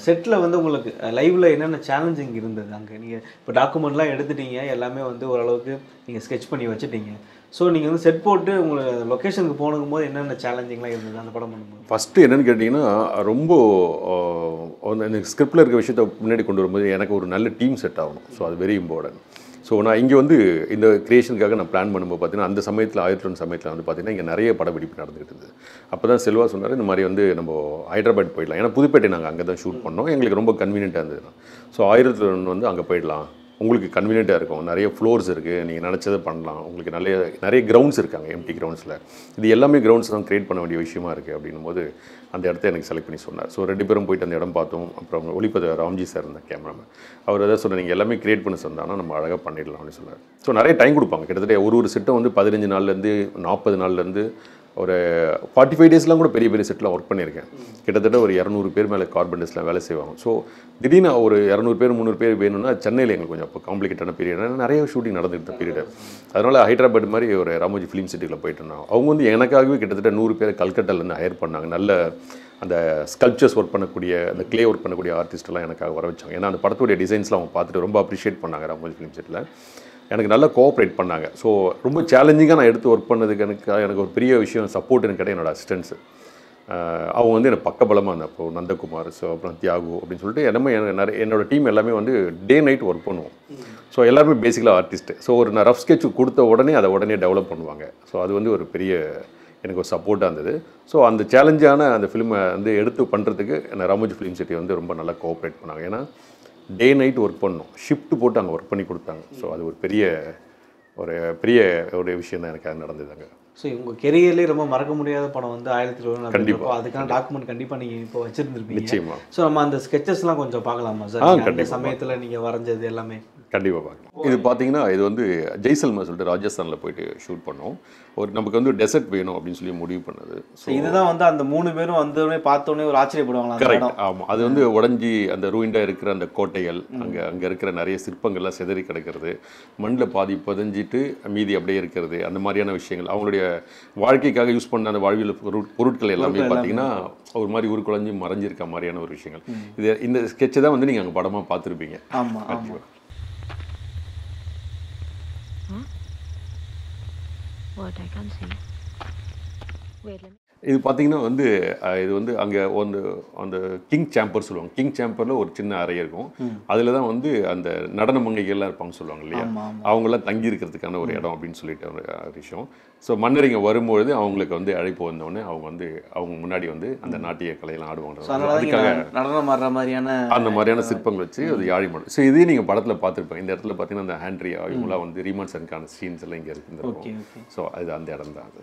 செட்டில் வந்து உங்களுக்கு லைவில் என்னென்ன சேலஞ்சிங் இருந்தது அங்கே? நீங்கள் இப்போ டாக்குமெண்ட்லாம் எடுத்துட்டீங்க, எல்லாமே வந்து ஓரளவுக்கு நீங்கள் ஸ்கெட்ச் பண்ணி வச்சுட்டீங்க. ஸோ நீங்கள் வந்து செட் போட்டு உங்களுக்கு லொக்கேஷனுக்கு போகும் போது என்னென்ன சேலஞ்சிங்லாம் இருந்தது அந்த படம் பண்ணும்போது? ஃபஸ்ட்டு என்னென்னு கேட்டிங்கன்னா ரொம்ப அந்த ஸ்கிரிப்டில் இருக்க விஷயத்தை முன்னாடி கொண்டு வரும்போது எனக்கு ஒரு நல்ல டீம் செட் ஆகணும். ஸோ அது வெரி இம்பார்ட்டன்ட். ஸோ நான் இங்கே வந்து இந்த க்ரியேஷனுக்காக நான் பிளான் பண்ணும்போது பார்த்தீங்கன்னா அந்த சமயத்தில் 1001 சமயத்தில் வந்து பார்த்திங்கன்னா இங்கே நிறைய படப்பிடிப்பு நடந்துகிட்டு இருந்தது. அப்போ தான் செல்வா சொன்னார் இந்த மாதிரி வந்து நம்ம ஹைதராபாத் போயிடலாம். ஏன்னா புதுப்பேட்டை நாங்கள் அங்கே தான் ஷூட் பண்ணோம். எங்களுக்கு ரொம்ப கன்வீனியன்ட்டாக இருந்ததுன்னா. ஸோ 1001 வந்து அங்கே போயிடலாம், உங்களுக்கு கன்வீனியன்ட்டாக இருக்கும். நிறைய ஃப்ளோர்ஸ் இருக்குது, நீங்கள் நினச்சதை பண்ணலாம். உங்களுக்கு நிறைய கிரவுண்ட்ஸ் இருக்காங்க, எம்டி கிரவுண்ட்ஸில். இது எல்லாமே கிரவுண்ட்ஸ் தான் க்ரியேட் பண்ண வேண்டிய விஷயமா இருக்குது அப்படின்னும் போது அந்த இடத்த எனக்கு செலக்ட் பண்ணி சொன்னார். ஸோ 2 பேரும் போயிட்டு அந்த இடம் பார்த்தோம். அப்புறம் ஒளிப்பதிவு ராம்ஜி சார் இருந்த கேமராமேன், அவர் எதாவது சொன்னார், நீங்கள் எல்லாமே க்ரியேட் பண்ண சொன்னாங்கன்னா நம்ம அழகாக பண்ணிடலாம் அப்படின்னு சொன்னார். ஸோ நிறைய டைம் கொடுப்பாங்க, கிட்டத்தட்ட ஒரு செட்டும் வந்து 15 நாள்லேருந்து 40 நாள்லேருந்து ஒரு 45 டேஸ்லாம் கூட பெரிய பெரிய செட்டில் ஒர்க் பண்ணியிருக்கேன். கிட்டத்தட்ட ஒரு 200 பேர் மேலே கார்பன்டர்ஸ்லாம் வேலை செய்வாங்க. ஸோ திடீர்னு ஒரு 200 பேர் 300 பேர் வேணும்னா சென்னையில் எங்களுக்கு கொஞ்சம் அப்போ காம்ப்ளிகேட்டான பீரியட், நிறைய ஷூட்டிங் நடந்துகிட்ட பீரியட். அதனால் ஹைதராபாத் மாதிரி ஒரு ராமோஜி ஃபிலிம் சிட்டியில் போயிட்டு இருந்தாங்க. அவங்க வந்து எனக்காகவே கிட்டத்தட்ட 100 பேர் கல்கட்டாலேருந்து ஹையர் பண்ணாங்க. நல்ல அந்த ஸ்கல்ப்சர்ஸ் ஒர்க் பண்ணக்கூடிய, அந்த கிளே ஒர்க் பண்ணக்கூடிய ஆர்டிஸ்ட்டெல்லாம் எனக்காக வர வச்சாங்க. ஏன்னா அந்த படத்துடைய டிசைன்ஸ்லாம் அவங்க பார்த்துட்டு ரொம்ப அப்ரிஷியேட் பண்ணாங்க. ராமோஜி ஃபிலிம் சிட்டியில் எனக்கு நல்லா கோஆப்ரேட் பண்ணாங்க. ஸோ ரொம்ப சேலஞ்சிங்காக நான் எடுத்து ஒர்க் பண்ணதுக்கு எனக்கு ஒரு பெரிய விஷயம் சப்போர்ட் எனக்கு கிடையாது. என்னோடய அசிஸ்டன்ஸு அவங்க வந்து எனக்கு பக்கபலமாக இருந்தால், இப்போ நந்தகுமார், ஸோ அப்புறம் தியாகு அப்படின்னு சொல்லிட்டு எல்லாமே என்னோடய டீம் எல்லாமே வந்து டே நைட் ஒர்க் பண்ணுவோம். ஸோ எல்லாருமே பேசிக்கலாக ஆர்டிஸ்ட்டு. ஸோ ஒரு நான் ரஃப் ஸ்கெட்ச் கொடுத்த உடனே அதை உடனே டெவலப் பண்ணுவாங்க. ஸோ அது வந்து ஒரு பெரிய எனக்கு ஒரு சப்போர்ட்டாக இருந்தது. ஸோ அந்த சேலஞ்சான அந்த ஃபிலிமை வந்து எடுத்து பண்ணுறதுக்கு என்னை ராமோஜி ஃபிலிம் சிட்டி வந்து ரொம்ப நல்லா கோஆப்ரேட் பண்ணாங்க. ஏன்னா டே நைட் ஒர்க் பண்ணோம், ஷிஃப்ட் போட்டு அங்கே ஒர்க் பண்ணி கொடுத்தாங்க. ஸோ அது ஒரு பெரிய ஒரு விஷயம் தான் எனக்கு நடந்ததுங்க. ஸோ உங்கள் கெரியர்லேயே ரொம்ப மறக்க முடியாத படம் வந்து 1000 கண்டிப்பாக, அதுக்கான டாக்குமெண்ட் கண்டிப்பாக நீங்கள் இப்போ வச்சுருந்துருப்பீங்க நிச்சயமா. ஸோ நம்ம அந்த ஸ்கெச்சஸ்லாம் கொஞ்சம் பார்க்கலாமா சார்? அந்த சமயத்தில் நீங்கள் வரைஞ்சது எல்லாமே கண்டிப்பாக பார்க்கலாம். இது பார்த்தீங்கன்னா இது வந்து ஜெய்சல்மர் சொல்லிட்டு ராஜஸ்தானில் போயிட்டு ஷூட் பண்ணோம். ஒரு நமக்கு வந்து டெசர்ட் வேணும் அப்படின்னு சொல்லி முடிவு பண்ணது. ஸோ இதுதான் வந்து அந்த 3 பேரும் வந்தோடனே பார்த்தோன்னே ஒரு ஆச்சரியப்படுவாங்களா? கரெக்ட், ஆமாம். அது வந்து உடஞ்சி அந்த ரூயிண்டாக இருக்கிற அந்த கோட்டைகள், அங்கே இருக்கிற நிறைய சிற்பங்கள்லாம் செதறி கிடக்கிறது, மண்ணில் பாதி புதஞ்சிட்டு மீதி அப்படியே இருக்கிறது, அந்த மாதிரியான விஷயங்கள். அவங்களுடைய வாழ்க்கைக்காக யூஸ் பண்ண அந்த வாழ்வியல் பொருட்கள் எல்லாமே பார்த்தீங்கன்னா ஒரு மாதிரி உருக்குழஞ்சி மறைஞ்சிருக்க மாதிரியான ஒரு விஷயங்கள். இது இந்த ஸ்கெட்சை தான் வந்து நீங்கள் அங்கே படமாக பார்த்துருப்பீங்க. ஆமாம், கண்டிப்பாக. இது பார்த்தீங்கன்னா வந்து இது வந்து அங்கே வந்து அந்த கிங் சேம்பர் சொல்லுவாங்க. கிங் சேம்பரில் ஒரு சின்ன அறை இருக்கும். அதில் தான் வந்து அந்த நடன மங்கைகள்லாம் இருப்பாங்க சொல்லுவாங்க இல்லையா, அவங்களாம் தங்கி இருக்கிறதுக்கான ஒரு இடம் அப்படின்னு சொல்லிட்டு ஒரு விஷயம். ஸோ மன்னரிங்க வரும்பொழுது அவங்களுக்கு வந்து அழைப்பு வந்தோடனே அவங்க வந்து அவங்க முன்னாடி வந்து அந்த நாட்டிய கலையெல்லாம் ஆடுவாங்க. அதுக்காக நடனம் ஆடுற மாதிரியான அந்த மாதிரியான சிற்பங்கள் வச்சு அது யாழி மாடு. ஸோ இதே நீங்கள் படத்தில் பார்த்துருப்பேன். இந்த இடத்துல பார்த்தீங்கன்னா அந்த ஹேண்ட்ரியா இவங்களாம் வந்து ரீமான்சனுக்கான சீன்ஸ் எல்லாம் இங்கே இருக்குது. ஸோ அது அந்த இடம் தான் அது.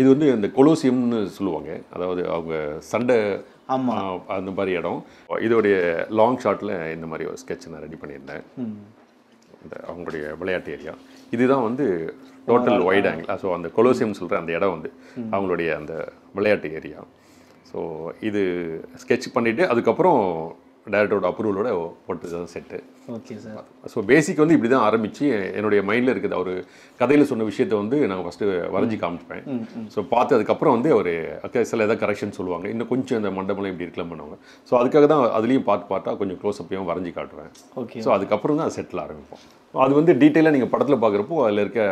இது வந்து இந்த கொலோசியம்னு சொல்லுவாங்க, அதாவது அவங்க சண்டை, ஆமாம், அந்த மாதிரி இடம். இதோடைய லாங் ஷாட்டில் இந்த மாதிரி ஒரு ஸ்கெட்ச் நான் ரெடி பண்ணியிருந்தேன். அந்த அவங்களுடைய விளையாட்டு ஏரியா இதுதான் வந்து டோட்டல் வைட் ஆங்கிள். ஸோ அந்த கொலோசியம் சொல்கிற அந்த இடம் வந்து அவங்களுடைய அந்த விளையாட்டு ஏரியா. ஸோ இது ஸ்கெட்ச் பண்ணிவிட்டு அதுக்கப்புறம் டைரக்டரோட அப்ரூவலோட போட்டு தான் set. Okay sir. So basic வந்து இப்படி தான் ஆரம்பித்து என்னுடைய மைண்டில் இருக்குது. அவர் கதையில் சொன்ன விஷயத்த வந்து நான் ஃபஸ்ட்டு வரைஞ்சி காமிப்பேன். ஸோ பார்த்து அதுக்கப்புறம் வந்து ஒரு சில ஏதாவது கரெக்ஷன் சொல்லுவாங்க, இன்னும் கொஞ்சம் இந்த மண்டபம்லாம் இப்படி இருக்கலாம் பண்ணுவாங்க. ஸோ அதுக்காக தான் அதுலேயும் பார்த்தால் கொஞ்சம் க்ளோஸ் அப்பையும் வரைஞ்சி காட்டுவேன். ஓகே. ஸோ அதுக்கப்புறம் தான் செட்டில் ஆரம்பிப்போம். அது வந்து டீட்டெயிலாக நீங்கள் படத்தில் பார்க்குறப்போ அதில் இருக்க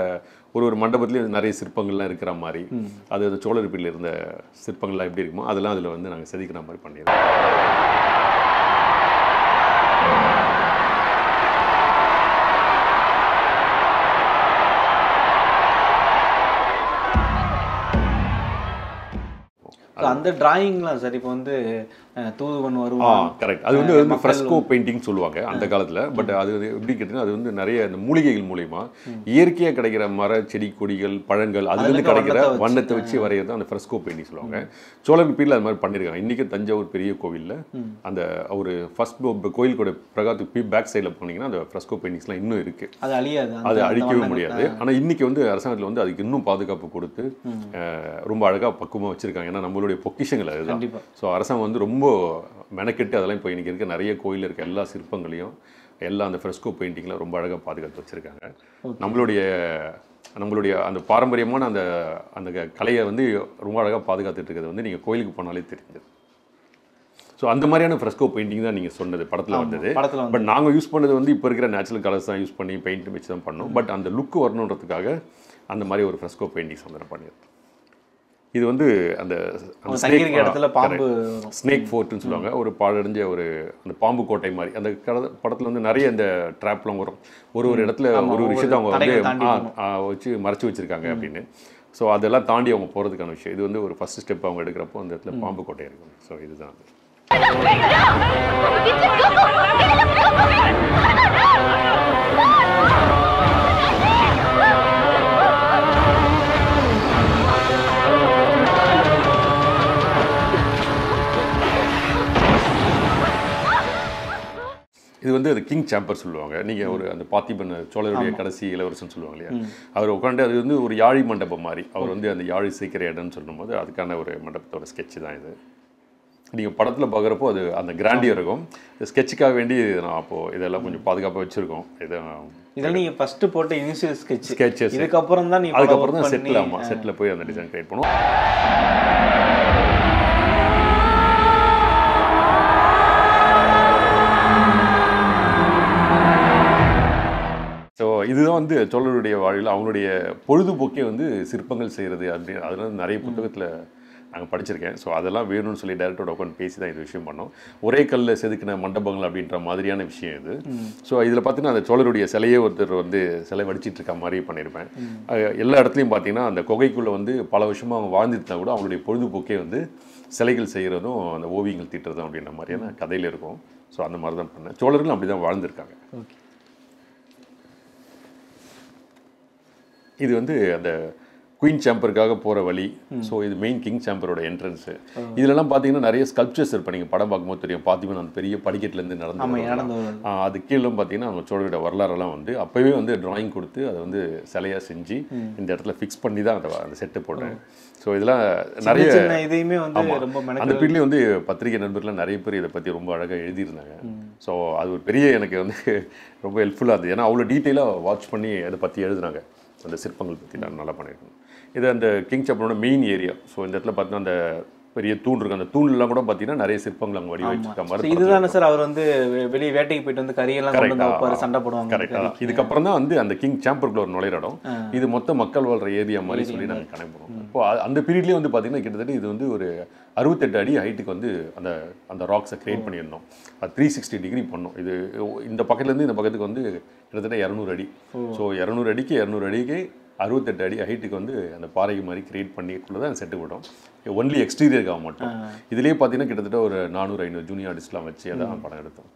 ஒரு மண்டபத்துலேயும் நிறைய சிற்பங்கள்லாம் இருக்கிற மாதிரி, அது அந்த சோழர் பீரியடில் இருந்த சிற்பங்கள்லாம் எப்படி இருக்குமோ அதெல்லாம் அதில் வந்து நாங்கள் செதுக்கிற மாதிரி பண்ணிடுவோம். அந்த டிராயிங்லாம் சார் இப்போ வந்து தூதுவன் வருவான். கரெக்ட். அது வந்து ஃப்ரெஸ்கோ பெயிண்டிங் சொல்லுவாங்க அந்த காலத்தில். பட் அது எப்படி கேட்டிங்கன்னா அது வந்து நிறைய அந்த மூலிகைகள் மூலயமா இயற்கையாக கிடைக்கிற மர செடி கொடிகள் பழங்கள் அதுலேருந்து கிடைக்கிற வண்ணத்தை வச்சு வரையிறது அந்த ஃப்ரெஸ்கோ பெயிண்டிங் சொல்லுவாங்க. சோழர் பீரியடில் அது மாதிரி பண்ணியிருக்காங்க. இன்றைக்கி தஞ்சாவூர் பெரிய கோவிலில் அந்த ஒரு ஃபர்ஸ்ட் கோயிலுக்கூட பிரகாரத்துக்கு பேக் சைடில் போனீங்கன்னா அந்த ஃப்ரெஸ்கோ பெயிண்டிங்ஸ்லாம் இன்னும் இருக்குது. அது அழியாது, அது அழிக்கவே முடியாது. ஆனால் இன்றைக்கி வந்து அரசாங்கத்தில் வந்து அதுக்கு இன்னும் பாதுகாப்பு கொடுத்து ரொம்ப அழகாக பக்குவமாக வச்சுருக்காங்க. ஏன்னா நம்மளுடைய பொக்கிஷங்கள் அதுதான். ஸோ அரசாங்கம் வந்து ரொம்ப மெனக்கெட்டு அதெல்லாம் இப்போ இன்றைக்கி இருக்க நிறைய கோயிலில் இருக்க எல்லா சிற்பங்களையும் எல்லாம் அந்த ஃப்ரெஸ்கோ பெயிண்டிங்லாம் ரொம்ப அழகாக பாதுகாத்து வச்சுருக்காங்க. நம்மளுடைய அந்த பாரம்பரியமான அந்த அந்த கலையை வந்து ரொம்ப அழகாக பாதுகாத்துட்டு இருக்கிறது வந்து நீங்கள் கோயிலுக்கு போனாலே தெரிஞ்சது. ஸோ அந்த மாதிரியான ஃப்ரெஸ்கோ பெயிண்டிங் தான் நீங்கள் சொன்னது படத்தில் வந்தது. பட் நாங்கள் யூஸ் பண்ணது வந்து இப்போ இருக்கிற நேச்சுரல் கலர்ஸ் தான் யூஸ் பண்ணி பெயிண்ட் வச்சு தான் பண்ணோம். பட் அந்த லுக்கு வரணுன்றதுக்காக அந்த மாதிரி ஒரு ஃப்ரெஸ்கோ பெயிண்டிங்ஸ் வந்து பண்ணியிருக்கோம். இது வந்து அந்த இடத்துல பாம்பு ஸ்னேக் ஃபோர்ட்டுன்னு சொல்லுவாங்க, ஒரு பாழடைஞ்ச ஒரு அந்த பாம்பு கோட்டை மாதிரி. அந்த படத்தில் வந்து நிறைய அந்த ட்ராப்லாம் வரும். ஒரு இடத்துல ஒரு விஷயத்தை அவங்க வந்து வச்சு மறைச்சி வச்சுருக்காங்க அப்படின்னு. ஸோ அதெல்லாம் தாண்டி அவங்க போகிறதுக்கான விஷயம். இது வந்து ஒரு ஃபஸ்ட் ஸ்டெப் அவங்க எடுக்கிறப்போ அந்த இடத்துல பாம்பு கோட்டை இருக்கும். ஸோ இதுதான் இது வந்து அது கிங் சாம்பர் சொல்லுவாங்க. நீங்கள் ஒரு அந்த பார்த்திபன் சோழருடைய கடைசி இளவரசன்னு சொல்லுவாங்க இல்லையா, அவர் உட்காந்து அது வந்து ஒரு யாழி மண்டபம் மாதிரி அவர் வந்து அந்த யாழி சீக்கிர இடம்னு சொல்லும்போது அதுக்கான ஒரு மண்டபத்தோட ஸ்கெட்சு தான் இது. நீங்கள் படத்தில் பார்க்குறப்போ அது அந்த கிராண்டியாக இருக்கும். ஸ்கெட்சுக்காக வேண்டி நான் அப்போது இதெல்லாம் கொஞ்சம் பாதுகாப்பாக வச்சுருக்கோம். இதெல்லாம் நீங்கள் ஃபஸ்ட்டு போட்டு இனிஷியல் ஸ்கெட்ச் இதுக்கப்புறம் தான் செட்டில் ஆமாம் செட்டில் போய் அந்த டிசைன் க்ரியேட் பண்ணுவோம். ஸோ இதுதான் வந்து சோழருடைய வாழ்வில் அவங்களுடைய பொழுதுபோக்கே வந்து சிற்பங்கள் செய்கிறது அப்படின்னு அதனால நிறைய புத்தகத்தில் நாங்கள் படிச்சிருக்கேன். ஸோ அதெல்லாம் வேணும்னு சொல்லி டேரக்டரோட உட்காந்து பேசி தான் இது விஷயம் பண்ணோம். ஒரே கல்லில் செதுக்கின மண்டபங்கள் அப்படின்ற மாதிரியான விஷயம் இது. ஸோ இதில் பார்த்தீங்கன்னா அந்த சோழருடைய சிலையே ஒருத்தர் வந்து சிலை வடிச்சிட்டு இருக்க மாதிரி பண்ணியிருப்பேன். எல்லா இடத்துலையும் பார்த்தீங்கன்னா அந்த குகைக்குள்ளே வந்து பல வருஷமாக அவங்க வாழ்ந்துருந்தா கூட அவங்களுடைய பொழுதுபோக்கே வந்து சிலைகள் செய்கிறதும் அந்த ஓவியங்கள் தீட்டுறதும் அப்படின்ற மாதிரியான கதையில் இருக்கும். ஸோ அந்த மாதிரி தான் பண்ணேன். சோழர்களும் அப்படி தான் வாழ்ந்துருக்காங்க. இது வந்து அந்த குயின் சாம்பருக்காக போகிற வழி. ஸோ இது மெயின் கிங் சாம்பரோட என்ட்ரன்ஸு. இதிலெல்லாம் பார்த்தீங்கன்னா நிறைய ஸ்கல்ப்சர்ஸ் இருப்பேன். நீங்கள் படம் பார்க்கும்போது தெரியும். பார்த்திங்கன்னா அந்த பெரிய படிக்கட்டிலேருந்து நடந்து அது கீழே பார்த்தீங்கன்னா நம்ம சோழரோட வரலாறுலாம் வந்து அப்போவே வந்து ட்ராயிங் கொடுத்து அதை வந்து சிலையாக செஞ்சு இந்த இடத்துல ஃபிக்ஸ் பண்ணி தான் அந்த செட்டு போடுறேன். ஸோ இதெல்லாம் நிறைய இதையுமே வந்து ரொம்ப அந்த பீரியட்லேயே வந்து பத்திரிகை நண்பர்கள்லாம் நிறைய பேர் இதை பற்றி ரொம்ப அழகாக எழுதியிருந்தாங்க. ஸோ அது ஒரு பெரிய எனக்கு வந்து ரொம்ப ஹெல்ப்ஃபுல்லாக இருந்தது. ஏன்னா அவ்வளோ டீட்டெயிலாக வாட்ச் பண்ணி அதை பற்றி எழுதுனாங்க. அந்த சிற்பங்கள் பற்றி நான் நல்லா பண்ணியிருக்கேன். இது அந்த கிங் சாம்பரோட மெயின் ஏரியா. ஸோ இந்த இடத்துல பார்த்தீங்கன்னா அந்த பெரிய தூண் இருக்குது. அந்த தூண்லாம் கூட பார்த்தீங்கன்னா நிறைய சிற்பங்கள் அங்கே வடிவமைச்சிருக்க மாதிரி. இதுதானே சார் அவர் வந்து வெளியே வேட்டைக்கு போயிட்டு வந்து கரையெல்லாம் சண்டை போடுவாங்க. கரெக்டாக இதுக்கப்புறம் தான் வந்து அந்த கிங் சாம்பருக்குள்ள ஒரு நுழையிற இடம். இது மொத்த மக்கள் வாழ்கிற ஏரியா மாதிரி சொல்லி நாங்கள் கணக்கிடுவோம். இப்போ அந்த பீரியட்லேயே வந்து பார்த்தீங்கன்னா கிட்டத்தட்ட இது வந்து ஒரு 68 அடி ஹைட்டுக்கு வந்து அந்த அந்த ராக்ஸை க்ரியேட் பண்ணியிருந்தோம். அது 360 டிகிரி பண்ணோம். இது இந்த பக்கத்துலேருந்து இந்த பக்கத்துக்கு வந்து கிட்டத்தட்ட 200 அடி. ஸோ 200 அடிக்கு 68 அடி ஹைட்டுக்கு வந்து அந்த பாறை மாதிரி க்ரியேட் பண்ணிக்குள்ளதான் அந்த செட்டு போட்டோம். ஒன்லி எக்ஸ்டீரியருக்காக மட்டும். இதுலேயே பார்த்தீங்கன்னா கிட்டத்தட்ட ஒரு 400-500 ஜூனியர் ஆர்டிஸ்ட்லாம் வச்சு அதான் படம் எடுத்தோம்.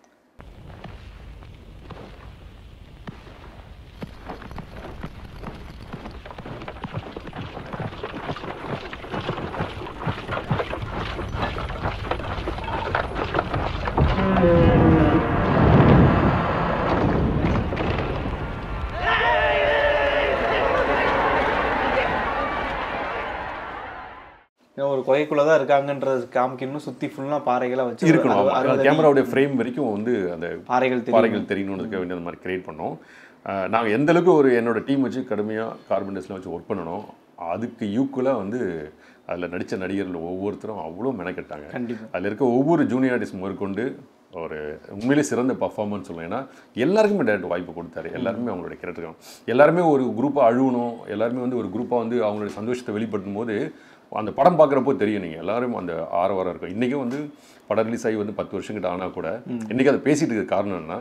ஒரு குகைக்குள்ளே தான் இருக்காங்கன்றது காமிக்கணும்னு சுற்றி ஃபுல்லாக பாறைகளாக வச்சு இருக்கணும். கேமராவுடைய ஃப்ரேம் வரைக்கும் வந்து அந்த பாறைகள் தெரியணுன்றதுக்கு வேண்டிய மாதிரி கிரியேட் பண்ணோம். நாங்கள் எந்தளவுக்கு ஒரு என்னோடய டீம் வச்சு கடுமையாக கார்பன்டர்ஸ்லாம் வச்சு ஒர்க் பண்ணணும். அதுக்கு ஈக்குவலாக வந்து அதில் நடித்த நடிகர்கள் ஒவ்வொருத்தரும் அவ்வளோ மெனக்கட்டாங்க. அதில் இருக்க ஒவ்வொரு ஜூனியர் ஆர்டிஸ்ட் மேற்கொண்டு ஒரு உண்மையிலே சிறந்த பர்ஃபார்மன்ஸ் சொல்லலாம். ஏன்னா எல்லாருக்குமே டேரக்ட் வாய்ப்பு கொடுத்தாரு. எல்லாருமே அவங்களோட கேரக்டர் எல்லாருமே ஒரு குரூப்பாக அழுவணும். எல்லாருமே வந்து ஒரு குரூப்பாக வந்து அவங்களுடைய சந்தோஷத்தை வெளிப்படுத்தும் போது அந்த படம் பார்க்குறப்போ தெரியும். நீங்கள் எல்லோரும் அந்த ஆரவாரம் இருக்கும். இன்றைக்கும் வந்து படம் ரிலீஸ் ஆகி வந்து 10 வருஷம் கிட்ட ஆனால் கூட இன்றைக்கி அதை பேசிகிட்டு இருக்க காரணம்னா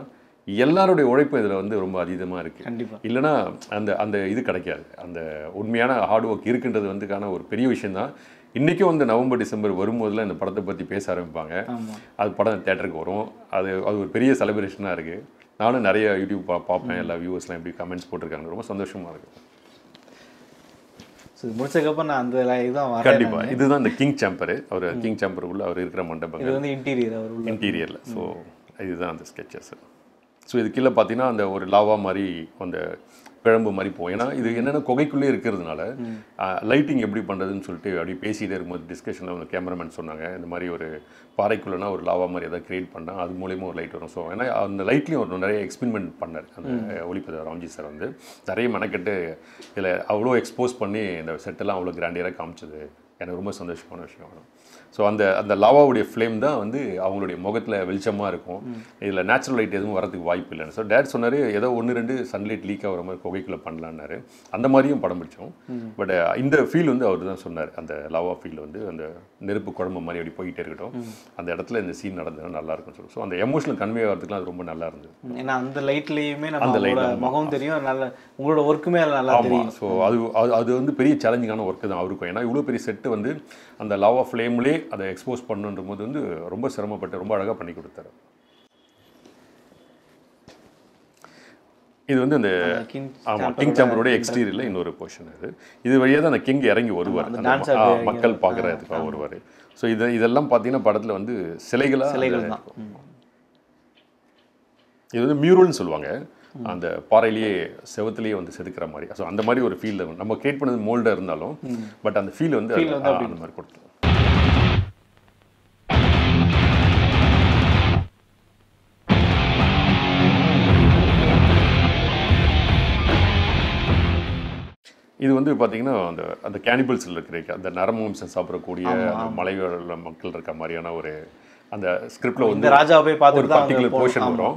எல்லாருடைய உழைப்பு இதில் வந்து ரொம்ப அதிகமாக இருக்குது. கண்டிப்பாக இல்லைனா அந்த அந்த இது கிடைக்காது. அந்த உண்மையான ஹார்ட் ஒர்க் இருக்குன்றது வந்துக்கான ஒரு பெரிய விஷயந்தான். இன்றைக்கும் வந்து நவம்பர்-டிசம்பர் வரும்போதெல்லாம் இந்த படத்தை பற்றி பேச ஆரம்பிப்பாங்க. அது படம் தேட்டருக்கு வரும். அது அது ஒரு பெரிய செலிப்ரேஷனாக இருக்குது. நானும் நிறைய யூடியூப் பார்ப்பேன். எல்லா வியூவர்ஸ்லாம் எப்படி கமெண்ட்ஸ் போட்டிருக்காங்க. ரொம்ப சந்தோஷமாக இருக்குது. முடிச்சதுக்கப்புறம் நான் அந்த இதுதான் கண்டிப்பாக இதுதான் இந்த கிங் சாம்பரு. அவர் கிங் சாம்பர் உள்ள அவர் இருக்கிற மண்டபம் இது வந்து இன்டீரியரில். ஸோ இதுதான் அந்த ஸ்கெட்சஸ். ஸோ இது கீழே பார்த்தீங்கன்னா அந்த ஒரு லாவா மாதிரி அந்த பிழம்பு மாதிரி போகும். ஏன்னா இது என்னென்ன குகைக்குள்ளே இருக்கிறதுனால லைட்டிங் எப்படி பண்ணுறதுன்னு சொல்லிட்டு அப்படி பேசிகிட்டே இருக்கும்போது டிஸ்கஷனில் வந்து கேமராமேன் சொன்னாங்க இந்த மாதிரி ஒரு பாறைக்குள்ளனா ஒரு லாவா மாதிரி எதாவது க்ரியேட் பண்ணால் அது மூலியமாக ஒரு லைட் வரும். ஸோ ஏன்னா அந்த லைட்லேயும் ஒரு நிறைய எக்ஸ்பெரிமெண்ட் பண்ணார் அந்த ஒளிப்பதிவர் ராம்ஜி சார் வந்து நிறைய மெனக்கெட்டு இதில் அவ்வளோ எக்ஸ்போஸ் பண்ணி இந்த செட்டெல்லாம் அவ்வளோ கிராண்டியராக காமிச்சது. எனக்கு ரொம்ப சந்தோஷமான விஷயம். ஸோ அந்த அந்த லாவாவுடைய ஃப்ளேம் தான் வந்து அவங்களுடைய முகத்தில் வெளிச்சமாக இருக்கும். இதில் நேச்சுரல் லைட் எதுவும் வரதுக்கு வாய்ப்பு இல்லைன்னு. ஸோ டேட் சொன்னார் ஏதோ ஒன்று ரெண்டு சன்லைட் லீக் ஆகிற மாதிரி குகைக்குள்ளே பண்ணலான்னாரு. அந்த மாதிரியும் படம் பிடிச்சோம். பட் இந்த ஃபீல் வந்து அவர் தான் சொன்னார், அந்த லாவா ஃபீல் வந்து அந்த நெருப்பு குழம்பு மாதிரி அப்படி போய்கிட்டே இருக்கட்டும், அந்த இடத்துல இந்த சீன் நடந்ததுன்னா நல்லாயிருக்குன்னு சொல்லி. ஸோ அந்த எமோஷனல் கன்வே ஆகிறதுக்குலாம் அது ரொம்ப நல்லா இருந்தது. ஏன்னா அந்த லைட்லேயுமே அந்த லைட் முகம் தெரியும், நல்ல உங்களோட ஒர்க்குமே நல்லா தெரியும். ஸோ அது அது வந்து பெரிய சேலஞ்சிங்கான ஒர்க்கு தான் அவருக்கும். ஏன்னா இவ்வளோ பெரிய செட்டு வந்து அந்த லாவா ஃப்ளேம்லேயே அதை எக்ஸ்போஸ் பண்ணுன்ற போது வந்து ரொம்ப சிரமப்பட்டு ரொம்ப அழகாக பண்ணி கொடுத்தாரு. இது வந்து அந்த கிங் சாம்பரோட எக்ஸ்டீரியரில் இன்னொரு போர்ஷன். இது வழியாக தான் அந்த கிங் இறங்கி வருவார், மக்கள் பார்க்குறதுக்காக வருவார். ஸோ இதெல்லாம் பார்த்தீங்கன்னா படத்தில் வந்து சிலைகளாக இருக்கும். இது வந்து மியூரல்னு சொல்லுவாங்க, அந்த பாறையிலேயே செவத்துலேயே வந்து செதுக்கிற மாதிரி. ஸோ அந்த மாதிரி ஒரு ஃபீல் நம்ம கிரியேட் பண்ணது மோல்டாக இருந்தாலும் பட் அந்த ஃபீல் வந்து அந்த மாதிரி கொடுத்தோம். இது வந்து பார்த்தீங்கன்னா அந்த அந்த கேனிபிள்ஸில் இருக்கிற அந்த நரமம்சம் சாப்பிடக்கூடிய மலைவாழ் மக்கள் இருக்க மாதிரியான ஒரு அந்த ஸ்கிரிப்டில் வந்து ராஜாவே பார்த்து ஒரு பர்டிகுலர் போர்ஷன் வரும்.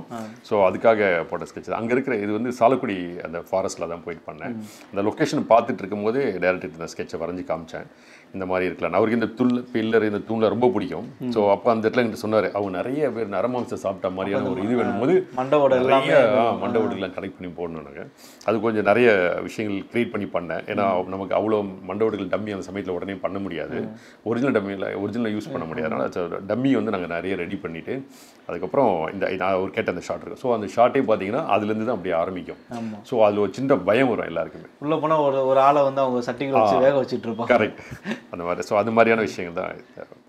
ஸோ அதுக்காக போட்ட ஸ்கெட்ச். அங்கே இருக்கிற இது வந்து சாலக்குடி அந்த ஃபாரஸ்ட்டில் தான் போயிட்டு பண்ணேன். அந்த லொக்கேஷன் பார்த்துட்டு இருக்கும்போது டேரக்டர் இந்த ஸ்கெட்சை வரைஞ்சி காமிச்சேன். இந்த மாதிரி இருக்கலாம், அவருக்கு இந்த துள் பில்லர் இந்த தூணில் ரொம்ப பிடிக்கும். ஸோ அப்போ அந்த இடத்துல என்கிட்ட சொன்னார், அவங்க நிறைய பேர் நரமாம்சம் சாப்பிட்ட மாதிரியான ஒரு இது வேணும்போது மண்டவோட நிறைய மண்டவோடுக்கெலாம் கனெக்ட் பண்ணி போடணுன்னாங்க. அது கொஞ்சம் நிறைய விஷயங்கள் க்ரியேட் பண்ணி பண்ணேன். ஏன்னா நமக்கு அவ்வளோ மண்டவோடுகள் டம்மி அந்த சமயத்தில் உடனே பண்ண முடியாது, ஒரிஜினல் டம்மியில் ஒரிஜினலாக யூஸ் பண்ண முடியாது. அதனால் டம்மி வந்து நாங்கள் நிறைய ரெடி பண்ணிவிட்டு அதுக்கப்புறம் இந்த நான் ஒரு கேட்ட அந்த ஷாட் இருக்கும். ஸோ அந்த ஷார்ட்டே பார்த்தீங்கன்னா அதுலேருந்து தான் அப்படியே ஆரம்பிக்கும். ஸோ அதில் ஒரு சின்ன பயம் வரும் எல்லாருக்குமே, உள்ளே போனால் ஒரு ஒரு ஆளை வந்து அவங்க சட்டிகளை வச்சு வேக வச்சுட்டு இருப்பாங்க. கரெக்ட், அந்த மாதிரி. ஸோ அது மாதிரியான விஷயங்கள் தான்.